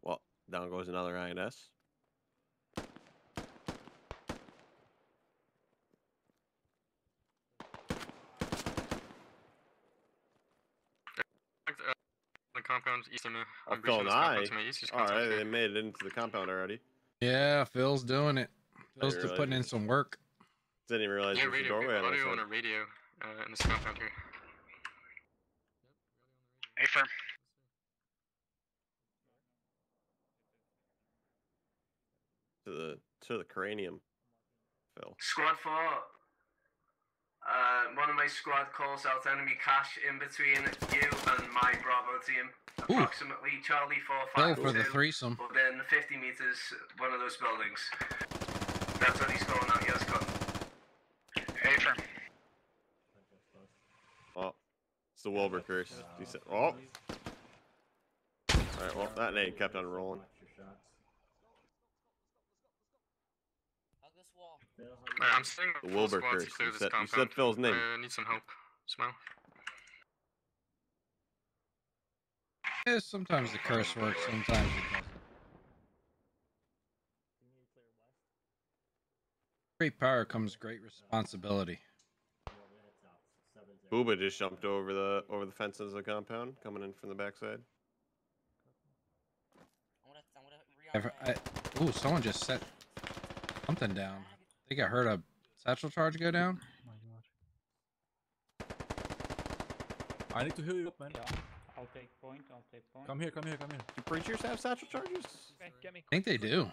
Well, down goes another I N S. Compounds east and I'm going to my east. All right, they made it into the compound already. Yeah, Phil's doing it. Phil's just putting in some work. Didn't even realize there was a doorway. Audio on a radio uh, in this compound here. Hey, firm. To the to the cranium, Phil. Squad four. Uh, one of my squad calls out enemy cache in between you and my Bravo team. Approximately Ooh. Charlie four five. For the threesome. Within fifty meters, one of those buildings. That's what he's calling out. Yes, got. Hey, firm. Oh, it's the Wilbur curse. Oh. All right. Well, that nade kept on rolling. Right, I'm saying the Wilbur curse. You said, you said Phil's name. I need some help. Smile. Yeah, sometimes the curse works, sometimes it doesn't. Great power comes great responsibility. Booba just jumped over the over the fences of the compound, coming in from the backside. Oh, someone just set something down. I think I heard a satchel charge go down. Oh my gosh. I need to heal you up, man. Yeah. I'll take point, I'll take point. Come here, come here, come here. Do Preachers have satchel charges? Okay, get me. I think they do.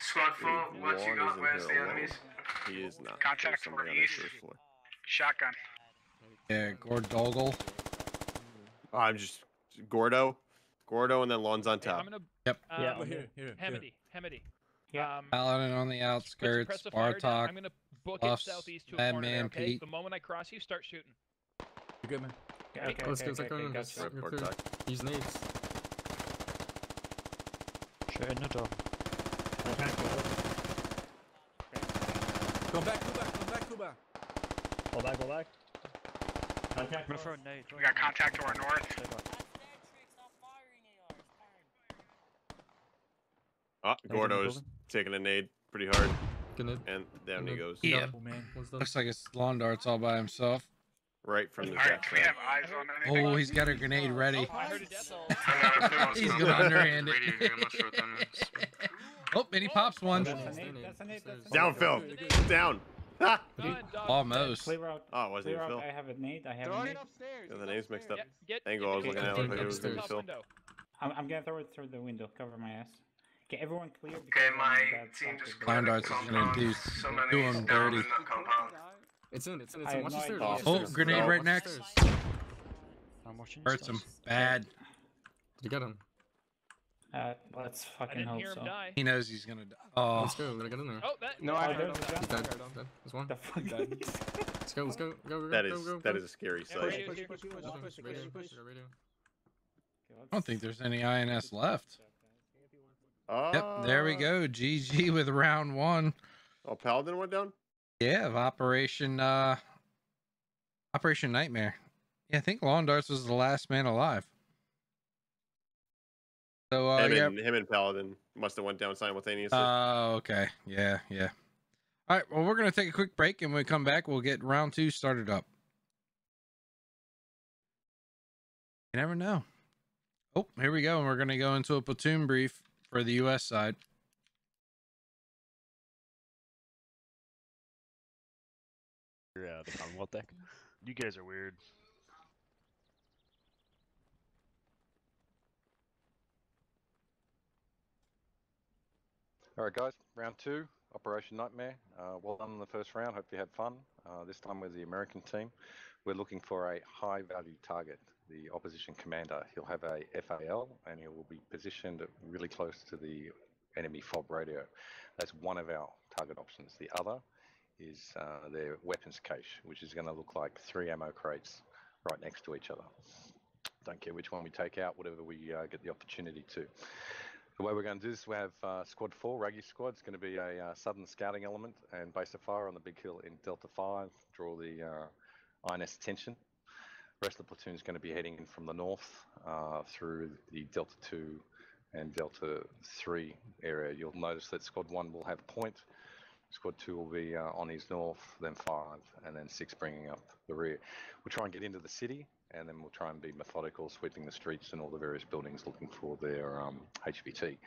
Squad four, what you got? Where's the enemies? He is not. Contact from the east. Shotgun. Yeah, Gordo. Oh, I'm just Gordo, Gordo, and then Lawn's on top. Hey, I'm gonna, yep. Um, yeah, here, here, Hemedy, here. Hemedy. Yeah. Um, Paladin on the outskirts. Bartok. I'm gonna book Frost, it southeast to a corner. Man, okay. Pete. The moment I cross you, start shooting. You're good, man. Okay, okay, okay, let's okay, go. Okay, okay, gotcha. You're clear. He's needs. Schön, ne Job. Go back, go back, go back, go back. Go back, go back. Contact. We got contact to our north. Ah, oh, Gordo's taking a nade pretty hard. And down he goes. Yeah. Looks like it's Lawn Darts all by himself. Right from the back. Right, we have eyes on anything. Oh, he's got a grenade ready. Oh, I heard a death hole. He's going underhand it. Oh, and he pops one. That's a nade, that's a nade, that's a down, Phil. Down. Ah. Almost. Clear out. Oh, it wasn't Phil. I have a nade. I have a nade. Yeah, the name's mixed up. Get, get, Angle I was looking at. It was going to be Phil. I'm, I'm going to throw it through the window. Cover my ass. Okay, everyone clear. Okay, my team just cleared the compound. So many down in the compound. It's in, it's in, it's in. Watch the stairs. Oh, grenade right next. I'm watching. Hurts him bad. You got him. Uh, let's fucking hope so. He knows he's gonna die. Oh, let's go. We're gonna get in there. Oh, that. No, I heard him. He's dead. There's one. Let's go. Let's go. Go. That is that is a scary sight. I don't think there's any I N S left. Oh. Yep, there we go. G G with round one. Oh, Paladin went down? Yeah, of Operation uh Operation Nightmare. Yeah, I think Lawn Darts was the last man alive. So uh him, yeah. and, him and Paladin must have went down simultaneously. Oh, uh, okay. Yeah, yeah. All right, well, we're gonna take a quick break, and when we come back, we'll get round two started up. You never know. Oh, here we go, and we're gonna go into a platoon brief for the U S side. You're out of the Commonwealth deck. You guys are weird. Alright guys, round two, Operation Nightmare. Uh, well done in the first round, hope you had fun. Uh, this time with the American team. We're looking for a high value target. The opposition commander, he'll have a F A L and he will be positioned really close to the enemy fob radio. That's one of our target options. The other is uh, their weapons cache, which is going to look like three ammo crates right next to each other. Don't care which one we take out, whatever we uh, get the opportunity to. The way we're going to do this, we have uh, Squad four, Raggy Squad. It's going to be a uh, southern scouting element and base of fire on the big hill in Delta five, draw the uh, I N S attention. The rest of the platoon is going to be heading in from the north uh, through the Delta two and Delta three area. You'll notice that Squad one will have point, Squad two will be uh, on his north, then five, and then six bringing up the rear. We'll try and get into the city, and then we'll try and be methodical, sweeping the streets and all the various buildings looking for their um, H V T.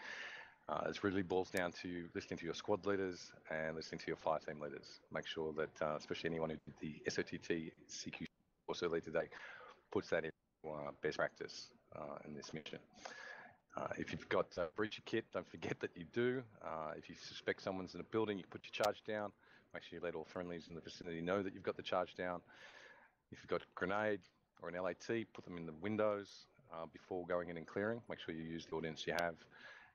Uh, this really boils down to listening to your squad leaders and listening to your fire team leaders. Make sure that, uh, especially anyone who did the S O T T C Q also later today, puts that in uh, best practice uh, in this mission. Uh, if you've got a breacher kit, don't forget that you do. Uh, if you suspect someone's in a building, you put your charge down. Make sure you let all friendlies in the vicinity know that you've got the charge down. If you've got a grenade or an L A T, put them in the windows uh, before going in and clearing. Make sure you use the ordnance you have,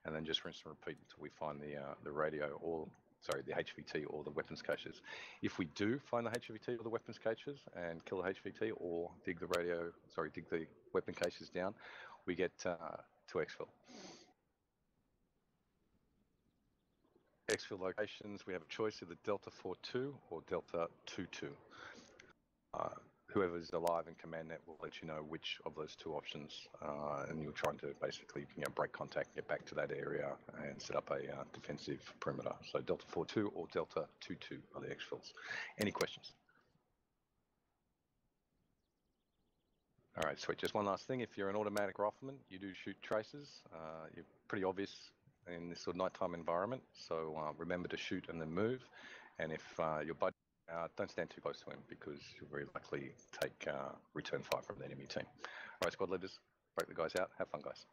and then just rinse and repeat until we find the uh, the radio or sorry, the H V T or the weapons caches. If we do find the H V T or the weapons caches and kill the H V T or dig the radio, sorry, dig the weapon caches down, we get uh, to exfil. Exfil locations, we have a choice of the Delta forty-two or Delta twenty-two. Uh, whoever's alive in command net will let you know which of those two options, uh, and you're trying to basically you know, break contact, get back to that area, and set up a uh, defensive perimeter. So Delta forty-two or Delta twenty-two are the exfils. Any questions? All right, sweet. Just one last thing. If you're an automatic rifleman, you do shoot traces. Uh, you're pretty obvious in this sort of nighttime environment, so uh, remember to shoot and then move. And if uh, your buddy Uh, don't stand too close to him because you'll very likely take uh, return fire from the enemy team. All right, squad leaders, break the guys out. Have fun, guys.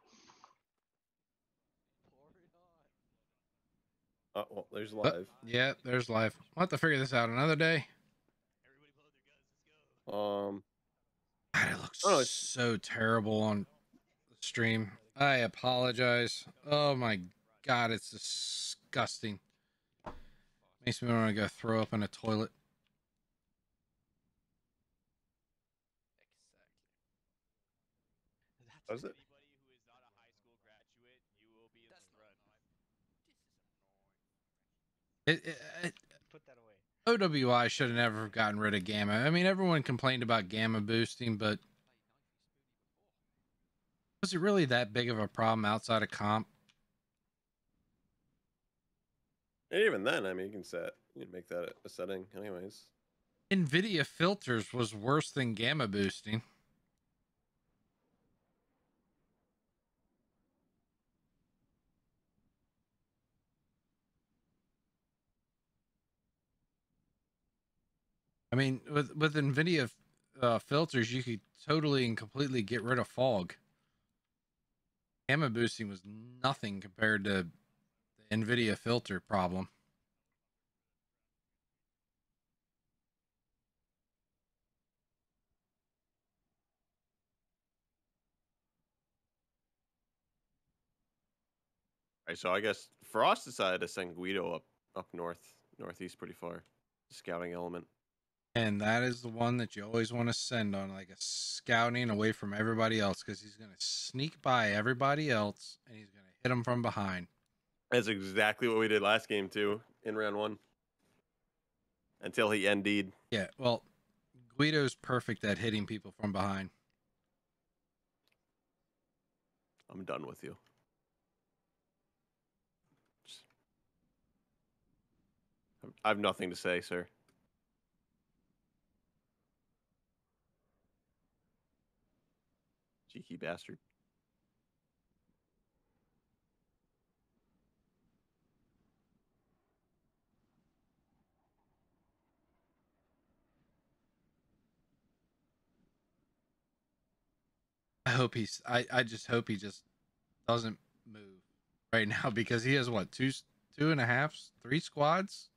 Uh well, there's live. Uh, yeah, there's live. We'll have to figure this out another day. Everybody blow their guns. Let's go. Um, God, it looks oh, so terrible on the stream. I apologize. Oh my God, it's disgusting. Makes me want to go throw up in a toilet. Exactly. That's it. Anybody who is not a high school graduate, you will be in That's the run. This is annoying. It, it, it, Put that away. O W I should have never gotten rid of gamma. I mean, everyone complained about gamma boosting, but was it really that big of a problem outside of comp? Even then, I mean, you can set, you can make that a setting anyways. NVIDIA filters was worse than gamma boosting. I mean, with, with NVIDIA uh, filters, you could totally and completely get rid of fog. Gamma boosting was nothing compared to NVIDIA filter problem. All right, so I guess Frost decided to send Guido up up north, northeast, pretty far, scouting element. And that is the one that you always want to send on, like a scouting away from everybody else, because he's going to sneak by everybody else and he's going to hit them from behind. That's exactly what we did last game, too, in round one. Until he N D'd. Yeah, well, Guido's perfect at hitting people from behind. I'm done with you. I have nothing to say, sir. Cheeky bastard. I hope he's, I, I just hope he just doesn't move right now, because he has what, two, two and a half, three squads.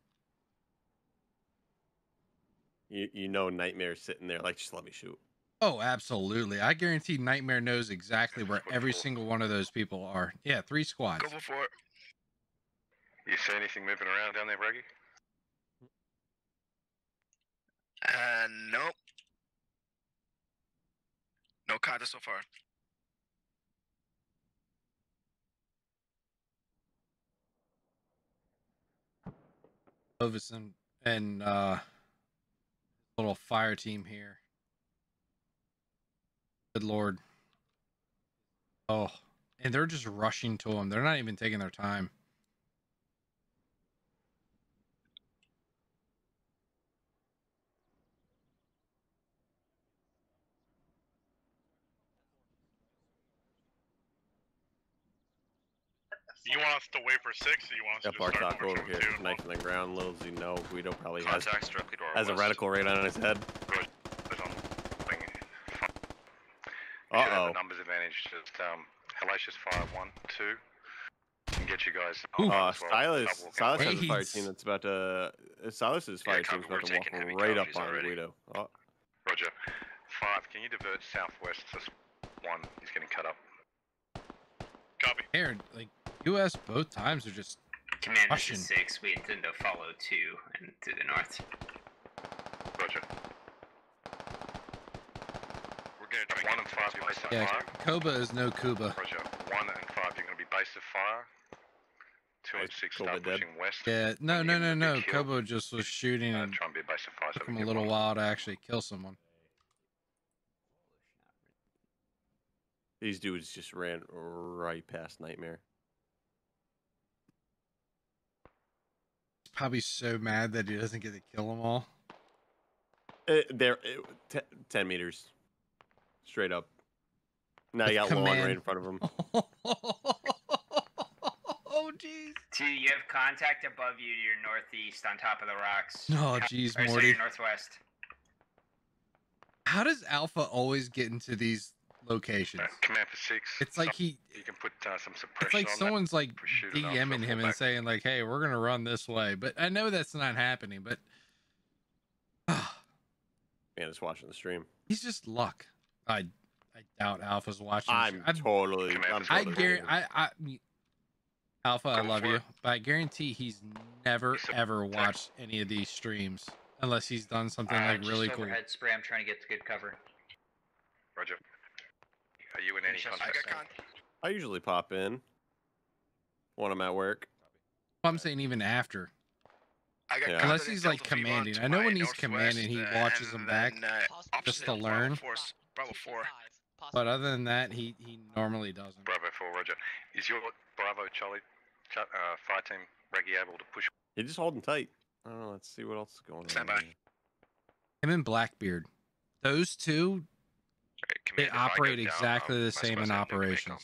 You, you know, Nightmare's sitting there like, just let me shoot. Oh, absolutely. I guarantee Nightmare knows exactly where every single one of those people are. Yeah. Three squads. Go for it. You see anything moving around down there, Raggy? Uh, nope. No kata so far. Ovis and, and uh, little fire team here. Good Lord. Oh, and they're just rushing to him. They're not even taking their time. You want us to wait for six, or you want us yeah, to just start over here? Nice on the ground, little as you know, we don't probably has, has a reticle right on his head. Uh-oh. The numbers advantage, just, um, hellacious fire, one, two, and get you guys. Ooh. Uh, Silas, Silas has a fire team that's about to, uh, Silas's fire yeah, team's about to walk right up on Guido. Oh. Roger. Five, can you diverge southwest? Just one, he's getting cut up. Copy. Aaron, like, U S both times are just Commander to six, we intend to follow two and to the north. Roger. We're going to try one and five, you're base of yeah, fire. Cuba is no Cuba. Roger. One and five, you're going to be base of fire. Two and six, start pushing west. Yeah, no, no, no, no. Cuba just was shooting uh, and trying to be base of fire. Took him a little while to actually kill someone. These dudes just ran right past Nightmare. He's probably so mad that he doesn't get to kill them all. Uh, they're uh, ten meters. Straight up. Now you got Lawn right in front of him. Oh, Oh, jeez. Two, you have contact above you to your northeast on top of the rocks. Oh, jeez, Morty. Or so your northwest. How does Alpha always get into these locations? Uh, command for six. It's like he... You can put uh, some suppression It's like on someone's, that. like, DMing him and saying, like, hey, we're going to run this way. But I know that's not happening, but... Man, it's watching the stream. He's just luck. I I doubt Alpha's watching. I'm totally. I'm totally I guarantee. I, I Alpha, I love you, but I guarantee he's never ever watched any of these streams unless he's done something uh, like just really cool. Overhead spray. I'm trying to get to good cover. Roger. Are you in any contact? I, con I usually pop in when I'm at work. I'm saying even after. I got yeah. Unless he's like commanding. I know when he's commanding, he watches them back uh, just to learn. Bravo four, Bravo four. But other than that, he he normally doesn't. Bravo four, Roger. Is your Bravo Charlie uh, fire team Raggy able to push? You're just holding tight. I don't know. Let's see what else is going Stand on. By. Him and Blackbeard. Those two, okay, they operate exactly down, the same in operations.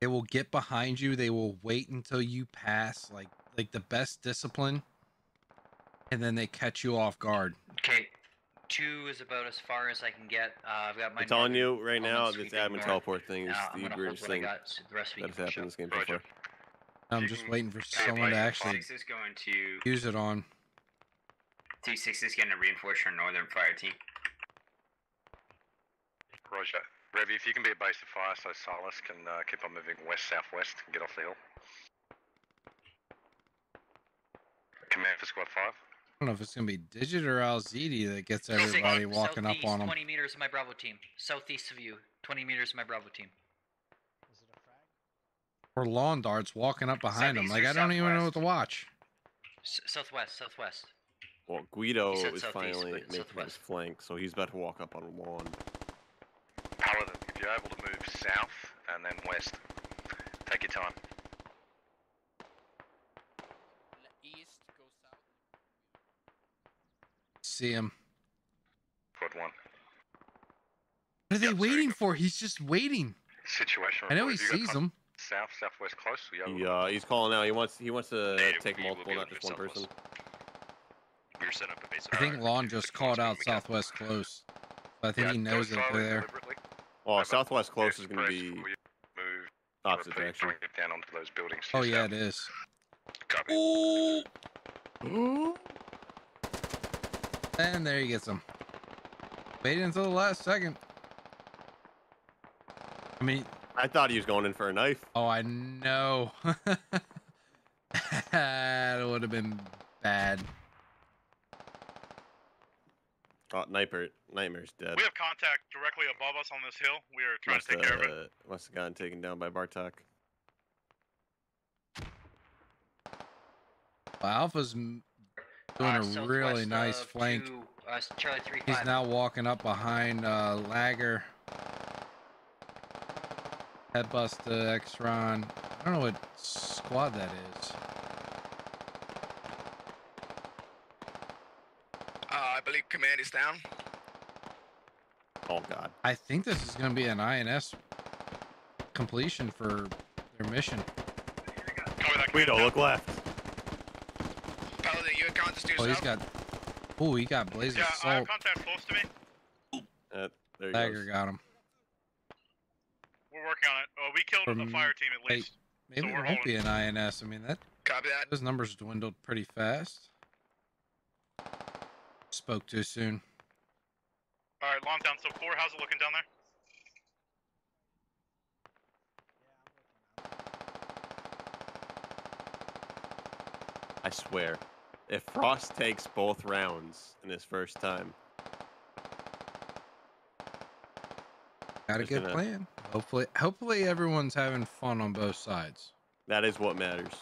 They will get behind you. They will wait until you pass, like like the best discipline, and then they catch you off guard. Okay, two is about as far as I can get. Uh, I've got my. I'm telling you right now, this admin guard. teleport thing is no, the greatest thing got, so the rest of that's happened in this game before. I'm just waiting for someone to actually is going to use it on. T six is going to reinforce your northern fire team. Roger. Revy, if you can be a base of fire so Silas can uh, keep on moving west-southwest and get off the hill. Command for squad five. I don't know if it's going to be Digit or Alzidi that gets everybody walking up on them. twenty meters of my Bravo team. Southeast of you. twenty meters of my Bravo team. Is it a frag? Or Lawn Darts walking up behind them. Like, I don't even know what to watch. Southwest, southwest. Well, Guido is finally making his flank, so he's about to walk up on Lawn. Paladin, if you're able to move south and then west, take your time. East, go south. See him. Good one. What are they yep, waiting sorry. for? He's just waiting. Situation. I know he sees him. South, southwest, close. He, uh, he's calling out. He wants. He wants to yeah, take multiple, not just one person. We're set up a base. I think Lon just called out southwest, close. But I think yeah, he knows it over there. Oh, well, southwest close is going to be opposite direction. Down onto those buildings. Oh yeah, it is. Ooh. Ooh. And there he gets him. Waited until the last second. I mean, I thought he was going in for a knife. Oh, I know. That would have been bad. Oh, Nightmare, Nightmare's dead. We have contact directly above us on this hill. We are trying must to take uh, care of it. Must have gotten taken down by Bartok. Well, Alpha's doing uh, a really nice flank. Two, uh, Charlie three, He's five. now walking up behind uh, Lager. Headbuster, X-Ron. I don't know what squad that is. I believe command is down. Oh god. I think this is gonna be an I N S completion for their mission. We don't look left. Paladin, you have contact to oh, he's got. Oh, he got Blaze yeah, Assault. I have contact close to me. Uh, there he Dagger goes. got him. We're working on it. Oh, we killed From, the fire team at least. Hey, maybe so it won't be an I N S. I mean that. Copy that. Those numbers dwindled pretty fast. Spoke too soon. All right, long down. So four, how's it looking down there? I swear, if Frost takes both rounds in his first time, got a good gonna... plan. Hopefully, hopefully everyone's having fun on both sides. That is what matters.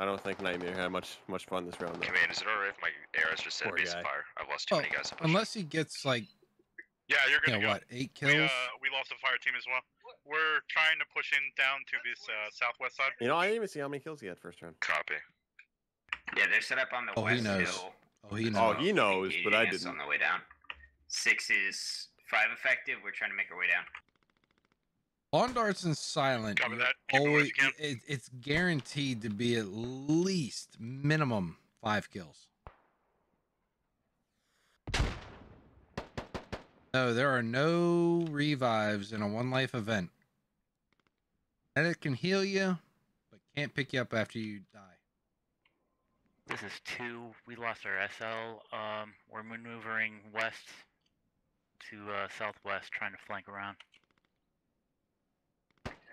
I don't think Nightmare had much much fun this round though. Command, is it alright if my arrows just set a base of fire? I've lost too oh, many guys. Unless he gets like yeah, you're gonna you know, go. what eight kills. We, uh, we lost a fire team as well. We're trying to push in down to this uh, southwest side. You know, I didn't even see how many kills he had first round. Copy. Yeah, they're set up on the oh, west hill. Oh, he knows. Oh, he knows, but I didn't. On the way down. Six is five effective. We're trying to make our way down. Lawn darts and silent. Cover that. Always, it, it's guaranteed to be at least minimum five kills. No, there are no revives in a one life event. And it can heal you, but can't pick you up after you die. This is two. We lost our S L. Um, we're maneuvering west to uh, southwest, trying to flank around.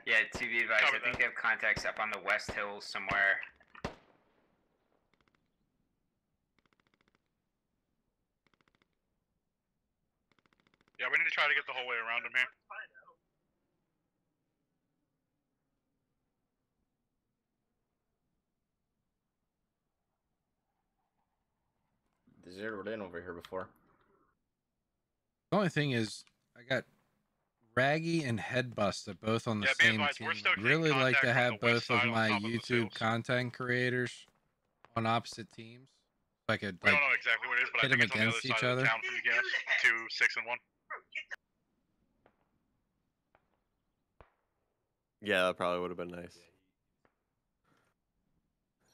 Yeah, to be advised, I think they have contacts up on the west hill somewhere. Yeah, we need to try to get the whole way around him here. They zeroed in over here before. The only thing is, I got Raggy and Headbuster both on the yeah, same advised, team. I'd really like to have both of my YouTube of content creators on opposite teams. So I could like, I don't know exactly what it is, but hit I think them it's against on the other each other. Two, six, and one. Yeah, that probably would have been nice.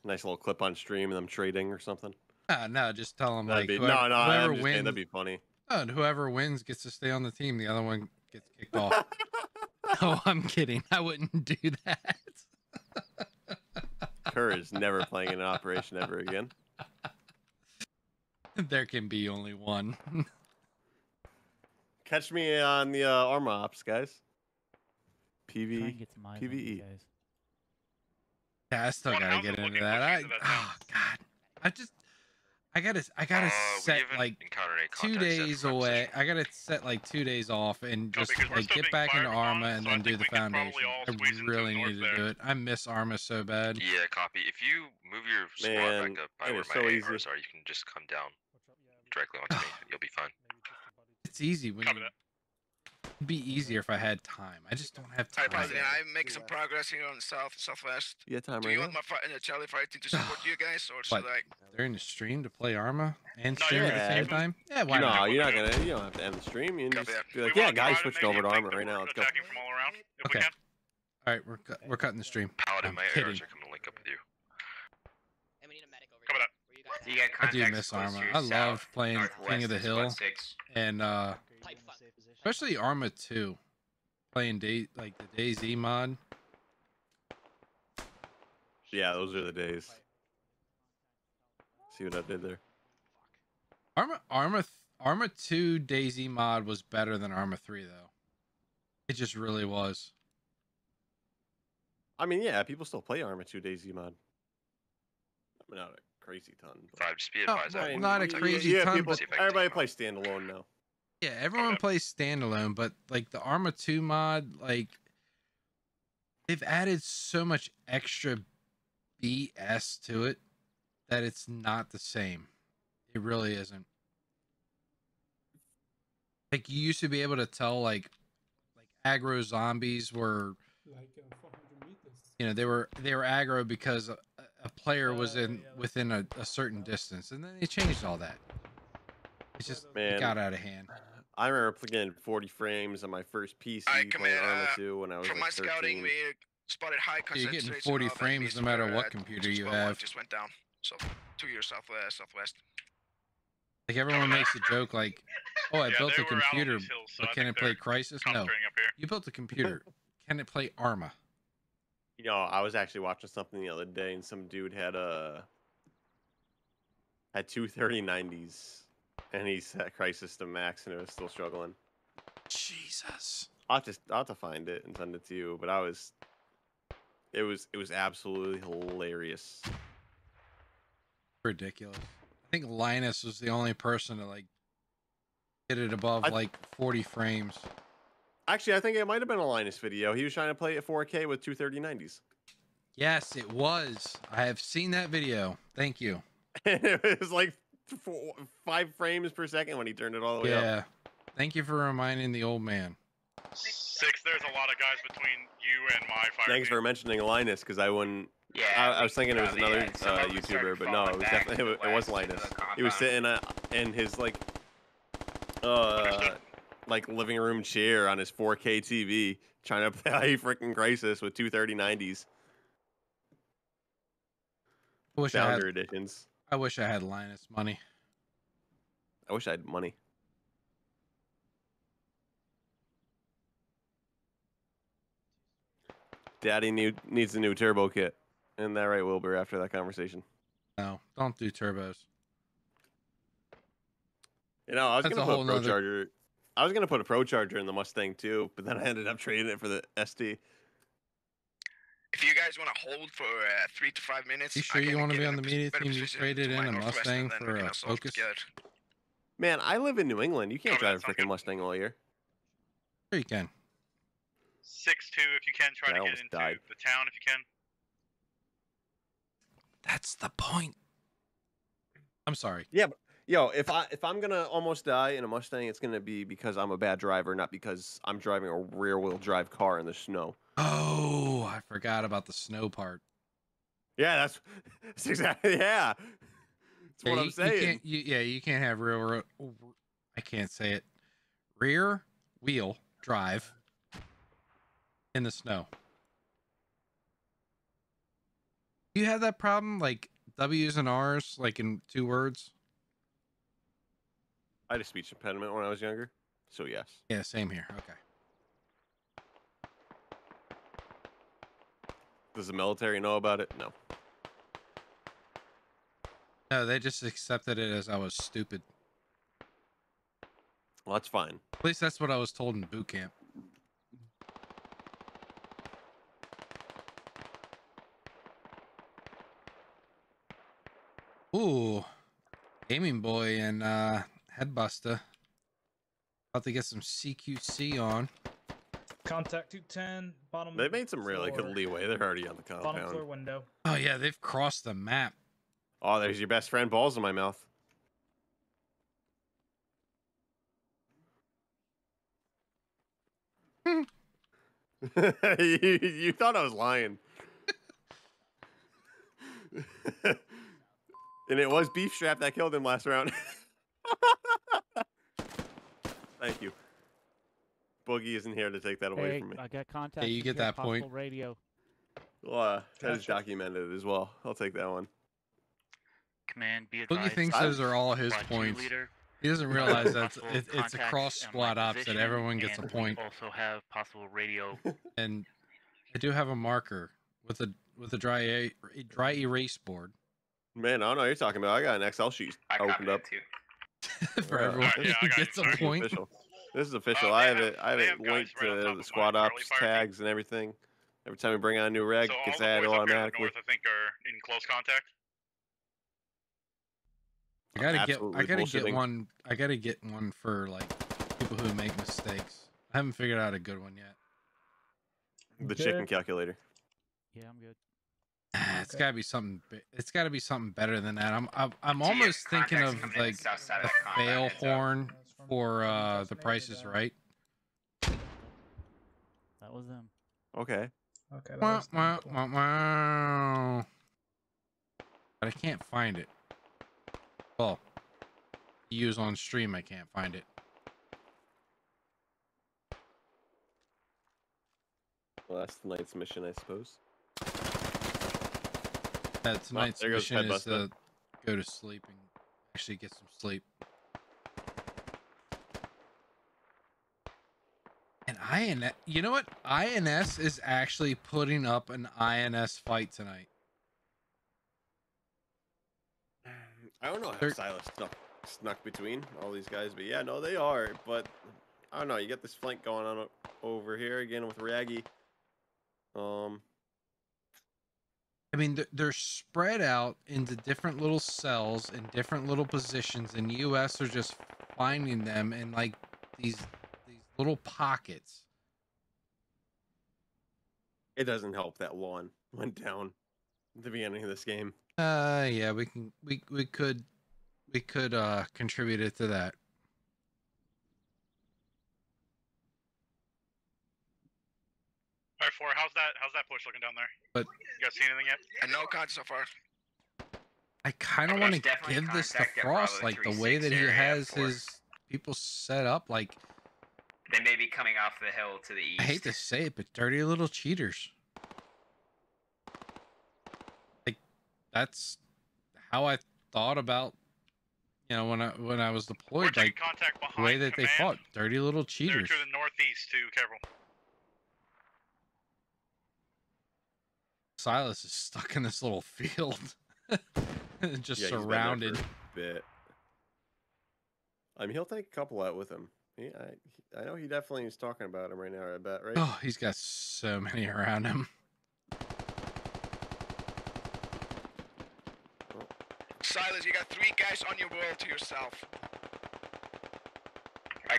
Nice little clip on stream and them trading or something. No, no, just tell them that'd like be, whoever, no, no, whoever wins. Saying, that'd be funny. No, and whoever wins gets to stay on the team. The other one gets kicked off. Oh, I'm kidding. I wouldn't do that. Kerr is never playing in an operation ever again. There can be only one. Catch me on the uh, armor ops, guys. P V, P V E. Guys. Yeah, I still gotta get into that. I, oh God, I just, I gotta, I gotta uh, set like two days away. I gotta set like two days off and just no, like get back into Arma on, and so then do the foundation. I really need to there. do it. I miss Arma so bad. Yeah, copy. If you move your squad back up by where so my easy. A Rs are, you can just come down directly onto me. You'll be fine. It's easy when you, it'd be easier if I had time. I just don't have time. All right, President, I make some progress here on south southwest. Yeah, time. Do right you now? want my Charlie fighting to support you guys, or should I? They're in the stream to play Arma and stream no, at the same time. Yeah, why? No, not? you're not gonna. You don't have to end the stream. You can just be like, yeah, guys, switched over to Arma right now. Let's go. From all around, if okay. We can. All right, we're cu we're cutting the stream. Paladin, my arrows are coming to link up with you. And we need a medic over here. You got I do miss Arma. I love playing King of the Hill and uh, especially Arma two. Playing day like the DayZ mod. Yeah, those are the days. See what I did there. Arma Arma Arma two DayZ mod was better than Arma three though. It just really was. I mean, yeah, people still play Arma two DayZ mod. I mean, not a crazy ton. Five speed oh, advisor. Well, not a crazy yeah, ton. People, but everybody plays standalone now. Yeah, everyone plays standalone, but like the Arma two mod, like they've added so much extra B S to it that it's not the same. It really isn't. Like you used to be able to tell, like, like aggro zombies were, like, uh, four hundred meters. You know, they were they were aggro because a, a player was in within a, a certain distance, and then they changed all that. It's just Man, it got out of hand. I remember playing forty frames on my first P C I playing uh, Arma two when I was from like my scouting, we spotted high concentration. So you're getting forty frames no matter what computer you have. Just went down. So two years southwest, southwest. Like everyone makes a joke like, "Oh, I yeah, built a computer, hills, so but can it play Crysis?" No, you built a computer. Can it play Arma? You know, I was actually watching something the other day, and some dude had a had two thirty nineties. And he set Crysis to max, and it was still struggling. Jesus. I'll just I'll have to find it and send it to you. But I was, it was it was absolutely hilarious. Ridiculous. I think Linus was the only person to like hit it above I, like forty frames. Actually, I think it might have been a Linus video. He was trying to play at four K with two thirty nineties. Yes, it was. I have seen that video. Thank you. And it was like Four, five frames per second when he turned it all the way yeah. up. Yeah. Thank you for reminding the old man. Six, there's a lot of guys between you and my fire. Thanks team. for mentioning Linus, because I wouldn't Yeah. I, I was thinking it was another uh, YouTuber, but no, it was definitely it was Linus. He was sitting uh, in his like, uh, like living room chair on his four K T V, trying to play freaking Crisis with two thirty nineties. I wish Founder I had editions. I wish I had Linus money. I wish I had money. Daddy need, needs a new turbo kit. Isn't that right, Wilbur, after that conversation? No, don't do turbos. You know, I was going to put a Pro nother... Charger. I was going to put a Pro Charger in the Mustang, too, but then I ended up trading it for the S T. If you guys want to hold for uh, three to five minutes... You sure you want to be on the media team? You traded in a Mustang for a Focus? Man, I live in New England. You can't drive a freaking Mustang all year. Sure you can. six two if you can, try to get into the town if you can. That's the point. I'm sorry. Yeah, but, yo, if I if I'm gonna almost die in a Mustang, it's gonna be because I'm a bad driver, not because I'm driving a rear wheel drive car in the snow. Oh, I forgot about the snow part. Yeah, that's, that's exactly yeah. That's yeah, what you, I'm saying. You can't, you, yeah, you can't have real, real. I can't say it. Rear wheel drive. In the snow. Do you have that problem? Like W's and R's, like in two words? I had a speech impediment when I was younger, so yes. Yeah, same here. Okay. Does the military know about it? No. No, they just accepted it as I was stupid. Well, that's fine. At least that's what I was told in boot camp. Ooh, Gaming Boy and uh, Headbuster. About to get some C Q C on. Contact two ten, bottom. They made some really good leeway. They're already on the compound. Bottom floor window. Oh, yeah, they've crossed the map. Oh, there's your best friend. Balls in my mouth. you, you thought I was lying. And it was Beefstrap that killed him last round. Thank you. Boogie isn't here to take that away hey, from me. I got contact. Hey, you get that point. Radio. Well, uh, that is documented as well. I'll take that one. Command be advised. Boogie thinks those are all his points. He doesn't realize that it, it's across squad ops that everyone gets a point. Also have possible radio. And I do have a marker with a with a dry a dry erase board. Man, I don't know what you're talking about. I got an Excel sheet I opened up too. for uh, everyone who yeah, gets a point. Official. This is official. Oh, I have it. I have it linked right to the squad ops tags team. And everything. Every time we bring on a new reg, so it gets added automatically. North, I think, are in close contact. I gotta get. I gotta get one. I gotta get one for like people who make mistakes. I haven't figured out a good one yet. I'm the good. Chicken calculator. Yeah, I'm good. It's okay. Gotta be something. It's gotta be something better than that. I'm. I'm, I'm almost thinking of like a fail horn for uh, The Price Is Right. That was them. Okay. Okay. That was wah, wah, wah, wah. But I can't find it. Well, use on stream. I can't find it. Well, that's tonight's mission, I suppose. Yeah, tonight's well, mission is to uh, go to sleep and actually get some sleep. And I N S, you know what? I N S is actually putting up an I N S fight tonight. I don't know how They're... Silas snuck, snuck between all these guys, but yeah, no, they are. But I don't know. You got this flank going on over here again with Raggy. Um. I mean, they're spread out into different little cells and different little positions, and U S are just finding them in like these these little pockets. It doesn't help that Lawn went down at the beginning of this game. Uh, yeah, we can we we could we could uh contribute it to that. Alright, four. How's that? How's that push looking down there? But you guys see anything yet? No contact so far. I kind of want to give this to Frost, like the way that he has his people set up. Like they may be coming off the hill to the east. I hate to say it, but dirty little cheaters. Like that's how I thought about, you know, when I when I was deployed. Like the way that they fought, dirty little cheaters. They're to the northeast, too. Careful. Silas is stuck in this little field. Just yeah, surrounded. Bit. I mean, he'll take a couple out with him. He, I, I know he definitely is talking about him right now. I bet, right? Oh, he's got so many around him. Silas, you got three guys on your world to yourself.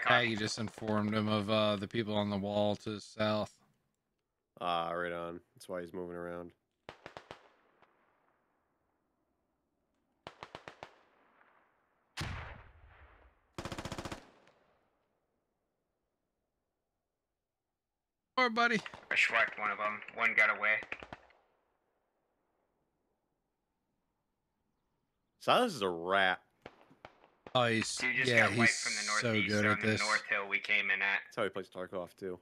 Yeah, you just informed him of uh, the people on the wall to the south. Ah, uh, right on. That's why he's moving around. More, buddy. I swiped one of them. One got away. Silas is a rat. Oh, he's, Dude, just yeah, got he's from the so good at this. The north hill we came in at. That's how he plays Tarkov, too.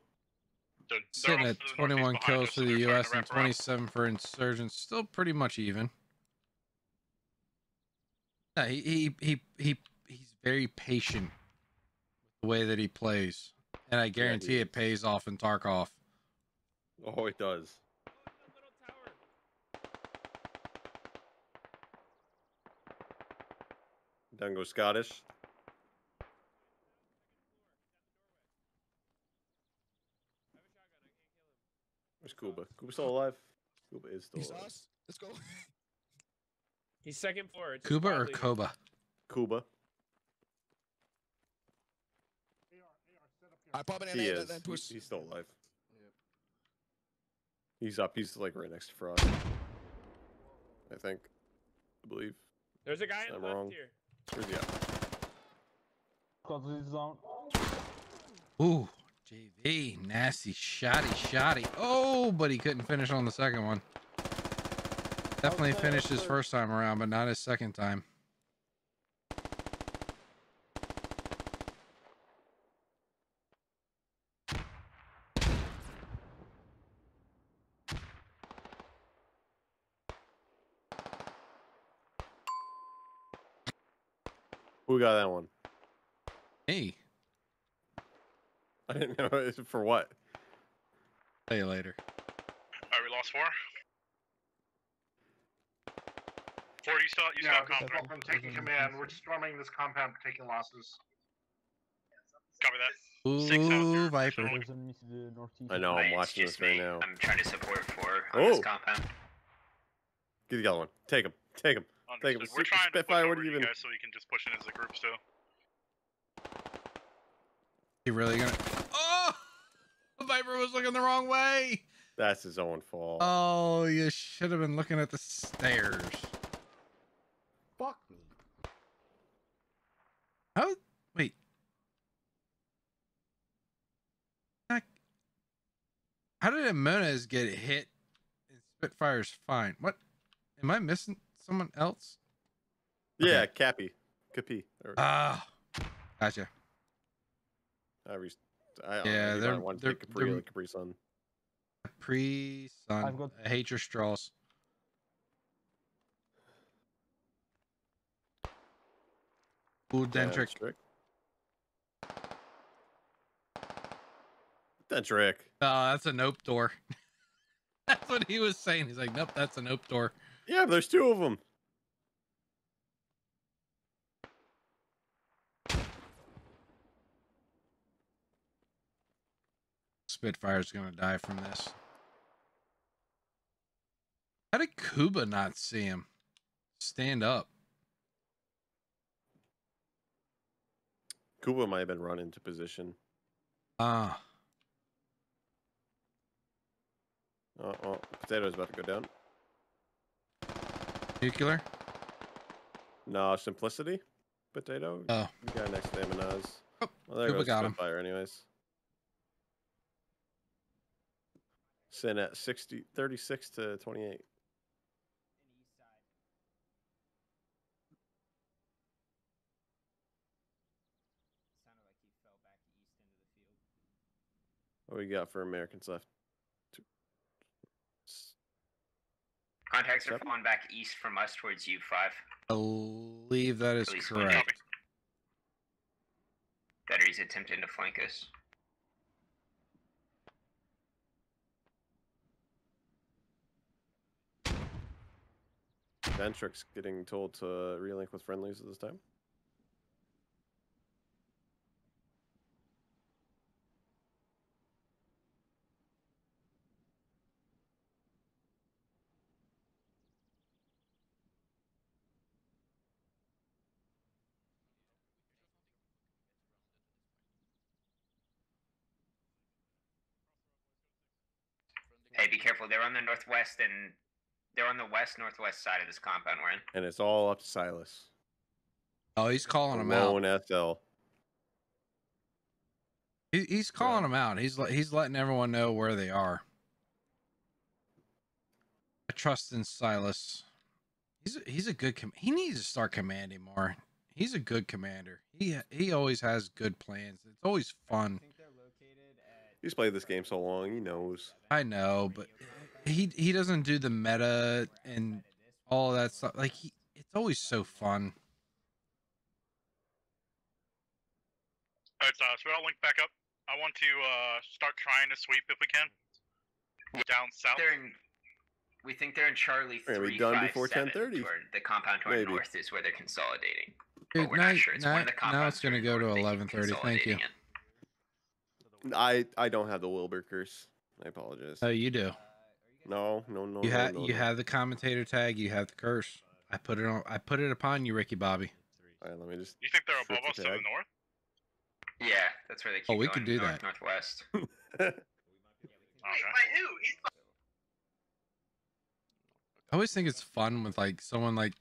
Sitting at twenty-one kills for the U S and twenty-seven for insurgents, still pretty much even. No, he, he he he he's very patient with the way that he plays, and I guarantee it pays off in Tarkov. Oh, it does. Dungo Scottish. Where's Kuba? Kuba's still alive. Kuba is still alive. He's us. Let's go. He's second floor. It's Kuba or Koba? Kuba. I pop an he is. That, that push. He's still alive. Yep. He's up. He's like right next to Frost. I think. I believe. There's a guy in the left wrong. Here. Where's he at? Ooh. J V, nasty, shoddy, shoddy. Oh, but he couldn't finish on the second one. Definitely finished his first time around, but not his second time. Who got that one? Hey. I didn't know for what. I'll tell you later. Alright, we lost four. Four, you still you yeah, still have I'm taking command. We're storming this compound, taking losses. Copy that. Ooh, Six Ooh, Viper. I know. I'm watching this right me. now. I'm trying to support four on oh. this compound. Get the other one. Take him. Take him. Take him. We're trying Spitfire, to push over you even... guys so we can just push in as a group still. He really gonna? Oh, Viper was looking the wrong way. That's his own fault. Oh, you should have been looking at the stairs. Fuck me. How? Wait. How did Amona's get hit? And Spitfire's fine. What? Am I missing someone else? Yeah, okay. Cappy. Cappy. Ah, uh, gotcha. I re I, yeah, I they're, they're, they're Capri, like Capri Sun. Capri Sun. Got... I hate your straws. Ooh, Dentrick. Uh, Dentrick. No, uh, that's a nope door. That's what he was saying. He's like, nope, that's a nope door. Yeah, but there's two of them. Spitfire's gonna die from this. How did Kuba not see him? Stand up. Kuba might have been run into position. Ah. Uh, oh, oh, potato's about to go down. Nuclear? No, Simplicity. Potato. Oh. The guy next to him and Nos. Oh, well, there Kuba goes got Spitfire, him. Anyways. Sent at sixty, thirty-six to twenty-eight. What we got for Americans left? Two. Contacts Seven? Are falling back east from us towards U five. I believe that is Police correct. Window. That he's attempting to flank us. Dentrick's getting told to relink with friendlies at this time. Hey, be careful. They're on the northwest and they're on the west northwest side of this compound we're in. And it's all up to Silas. Oh, he's calling them out. Lone S L. He, he's calling them out. He's he's letting everyone know where they are. I trust in Silas. He's a, he's a good com he needs to start commanding more. He's a good commander. He he always has good plans. It's always fun. He's played this game so long, he knows. I know, but he he doesn't do the meta and all that stuff. Like he, it's always so fun. All right, so I'll link back up. I want to uh, start trying to sweep if we can. Down south. They're in, we think they're in Charlie three. Are we done before ten thirty? The compound to our Maybe. north is where they're consolidating. Dude, but we're not, not sure. It's not, one of the compounds. Now it's going to go to eleven thirty. Thank you. It. I I don't have the Wilbur curse. I apologize. Oh, you do. No, no, no. You have no, no, you no. have the commentator tag. You have the curse. I put it on. I put it upon you, Ricky Bobby. All right, let me just. You think they're above us to the north? Yeah, that's where they. Keep oh, we going. Could do north, that. Northwest. Wait, by who? I always think it's fun with like someone like.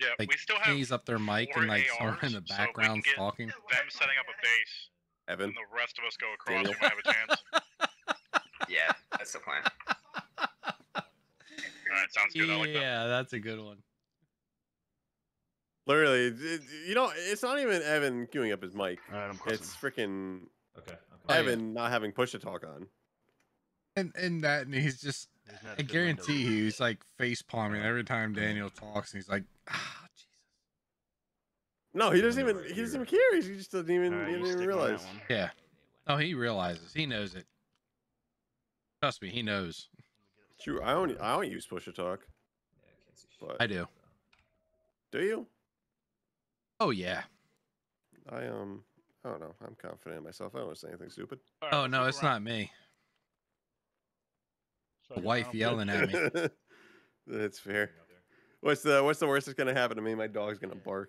Yeah, like, we still have. He's up their mic and like someone in the background so talking. Them setting up a base. Evan. And the rest of us go across and we have a chance. Yeah, that's the plan. Alright, sounds good. Yeah, I like that. Yeah, that's a good one. Literally, it, you know, it's not even Evan queuing up his mic. Right, I'm it's freaking okay, okay. Evan not having push to talk on. And and that, and he's just, I guarantee you, he's like face palming every time Daniel talks, and he's like, ah. No, he doesn't even he doesn't even care. He just doesn't even, right, he doesn't even realize. On yeah. Oh, he realizes. He knows it. Trust me, he knows. True. I don't I don't use push to talk. But I do. Do you? Oh yeah. I um I don't know. I'm confident in myself. I don't say anything stupid. Right, oh no, it's around. Not me. The wife yelling at me. That's fair. What's the what's the worst that's gonna happen to me? My dog's gonna bark.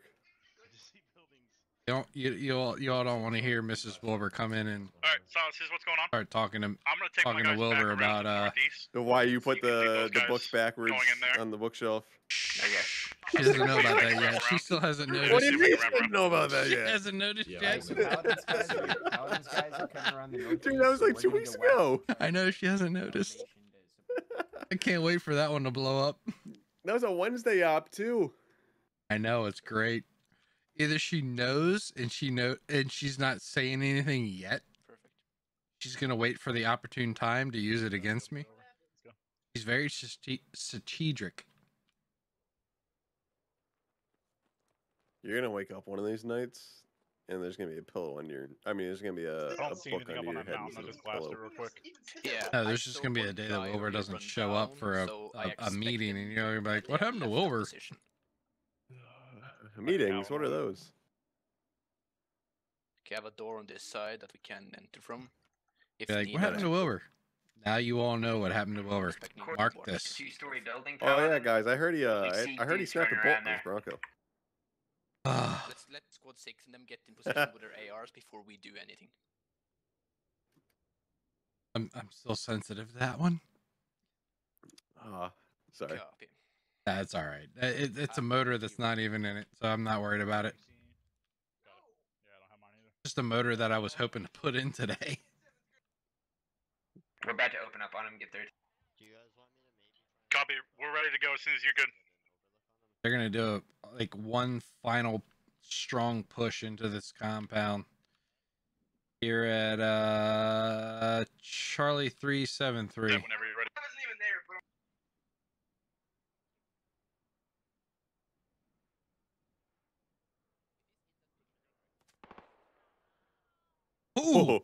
Don't, you, you all you all don't want to hear Missus Wilbur come in and all right, so this is what's going on. Start talking to I'm gonna take talking to Wilbur about uh the why you put the the books backwards on the bookshelf. I guess. She doesn't know about that yet. She still hasn't noticed. What did she doesn't know about that yet? She hasn't noticed yet. Dude, that was like two weeks ago. I know she hasn't noticed. I can't wait for that one to blow up. That was a Wednesday op too. I know, it's great. Either she knows and she know and she's not saying anything yet. Perfect. She's gonna wait for the opportune time to use it against me. She's very strategic. You're gonna wake up one of these nights, and there's gonna be a pillow under your. I mean, there's gonna be a, a book under your head. I'll just blast it real quick. Yeah. No, there's just gonna be a day that Wilbur doesn't show up for a a, a meeting, and you're like, "What happened to Wilbur?" Meetings, what are those? We have a door on this side that we can enter from. If like, what happened to Wilbur? Now you all know what happened to Wilbur. Mark this. Two-story building. Oh yeah, guys, I heard he uh, I, I heard he snapped a bolt on his Bronco. Let's let squad six and them get in position with their A Rs before we do anything. I'm I'm still sensitive to that one. Ah, uh, sorry. Copy. That's all right. It, it's a motor that's not even in it, so I'm not worried about it. Just a motor that I was hoping to put in today. We're about to open up on thirteen. Do you guys want me to maybe try? Copy. We're ready to go as soon as you're good. They're gonna do a, like one final strong push into this compound here at uh Charlie three seven three. Yeah, whenever you're ready. I wasn't even there, but ooh.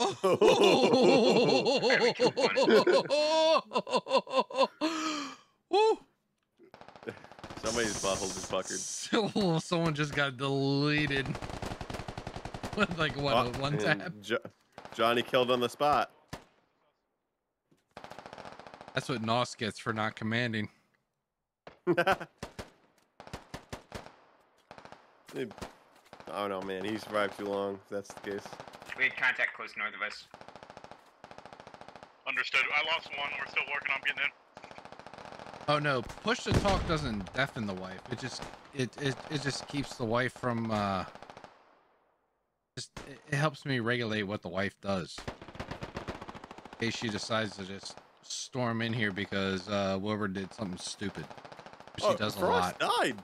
Oh. Oh. Somebody's butthole is fuckered. So, someone just got deleted. With like what, oh, one tap? Jo Johnny killed on the spot. That's what Nos gets for not commanding. Oh no, man, he survived too long. If that's the case. We had contact close north of us. Understood. I lost one. We're still working on getting in. Oh no! Push to talk doesn't deafen the wife. It just it it it just keeps the wife from. Uh, just it, it helps me regulate what the wife does. In case she decides to just storm in here because uh, Wilbur did something stupid. She oh, does a Frost lot. Died.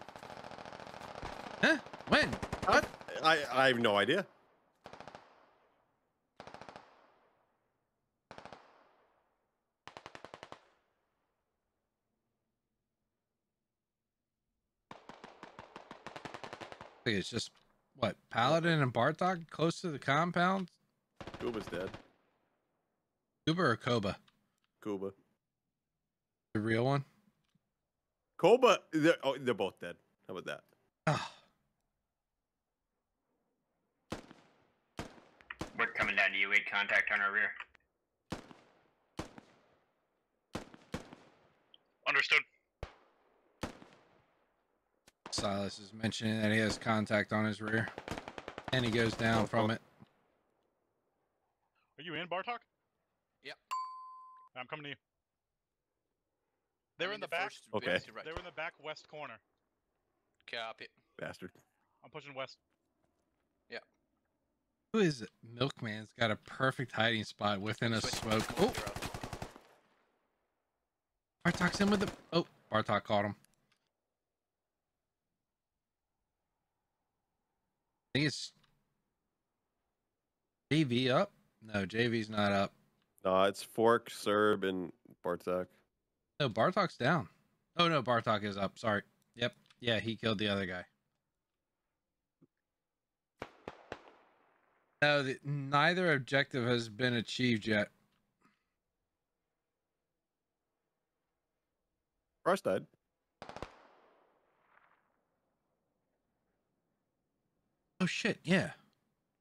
Huh? When? What? I I have no idea. It's just what Paladin and Bartok close to the compound. Kuba's dead. Kuba or Koba? Kuba. The real one. Koba. They're, oh, they're both dead. How about that? Oh. We're coming down to you. We had contact on our rear. Understood. Silas is mentioning that he has contact on his rear, and he goes down oh, from oh. it. Are you in, Bartok? Yep. I'm coming to you. They're in, in the, the back. Okay. Right. They were in the back west corner. Copy. Bastard. I'm pushing west. Yep. Who is it? Milkman's got a perfect hiding spot within a Switch. smoke. Oh. Bartok's in with the. Oh, Bartok caught him. I think it's J V up. No, J V's not up. No, uh, it's Fork, Serb, and Bartok. No, Bartok's down. Oh no, Bartok is up. Sorry. Yep. Yeah, he killed the other guy. No, the, neither objective has been achieved yet. Frost died. Oh shit, yeah.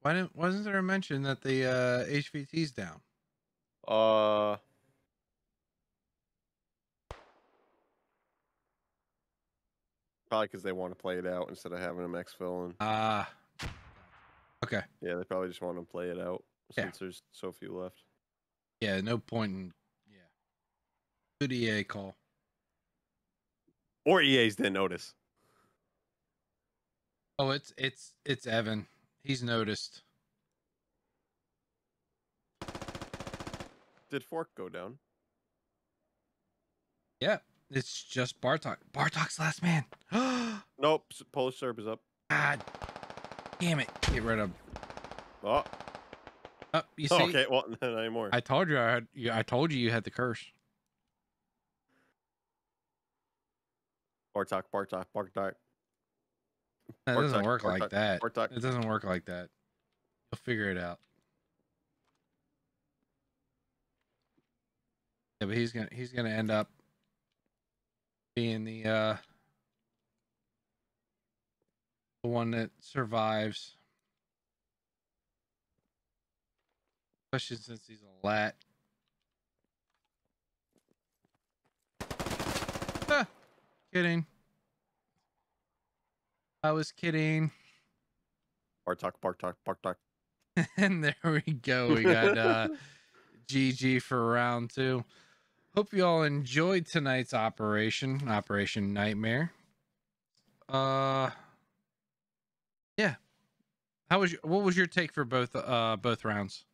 Why didn't wasn't there a mention that the uh H V T's down? Uh probably because they want to play it out instead of having them exfil and ah uh, okay. Yeah, they probably just want to play it out yeah. since there's so few left. Yeah, no point in yeah. Good E A call. Or E A's didn't notice. Oh, it's it's it's Evan. He's noticed. Did Fork go down? Yeah, it's just Bartok. Bartok's last man. Nope, Polish Serb is up. God damn it! Get rid of him. Oh, oh you see? Oh, okay, well, not anymore. I told you I had. I told you you had the curse. Bartok, Bartok, Bartok. That doesn't talk, work like talk, that. It doesn't work like that. You'll figure it out. Yeah, but he's gonna he's gonna end up being the uh the one that survives. Especially since he's a lat. Ah, kidding. I was kidding. Bartok, Bartok, Bartok. And there we go. We got uh, G G for round two. Hope you all enjoyed tonight's operation, Operation Nightmare. Uh, yeah. How was your, what was your take for both uh both rounds?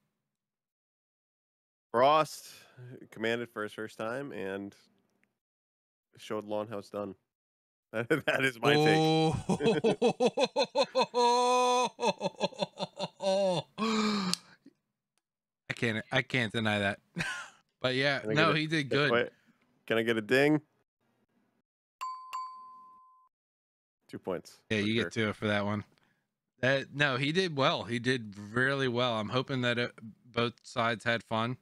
Frost commanded for his first time and showed Lawn how it's done. That is my oh. take. I can't. I can't deny that. But yeah, no, a, he did good. Wait, can I get a ding? Two points. Yeah, you sure. get two for that one. That no, he did well. He did really well. I'm hoping that it, both sides had fun.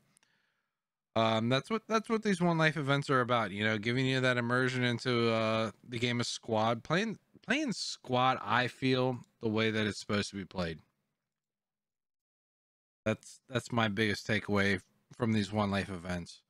Um, that's what that's what these one life events are about, you know, giving you that immersion into uh, the game of squad. Playing playing squad, I feel the way that it's supposed to be played. That's that's my biggest takeaway from these one life events.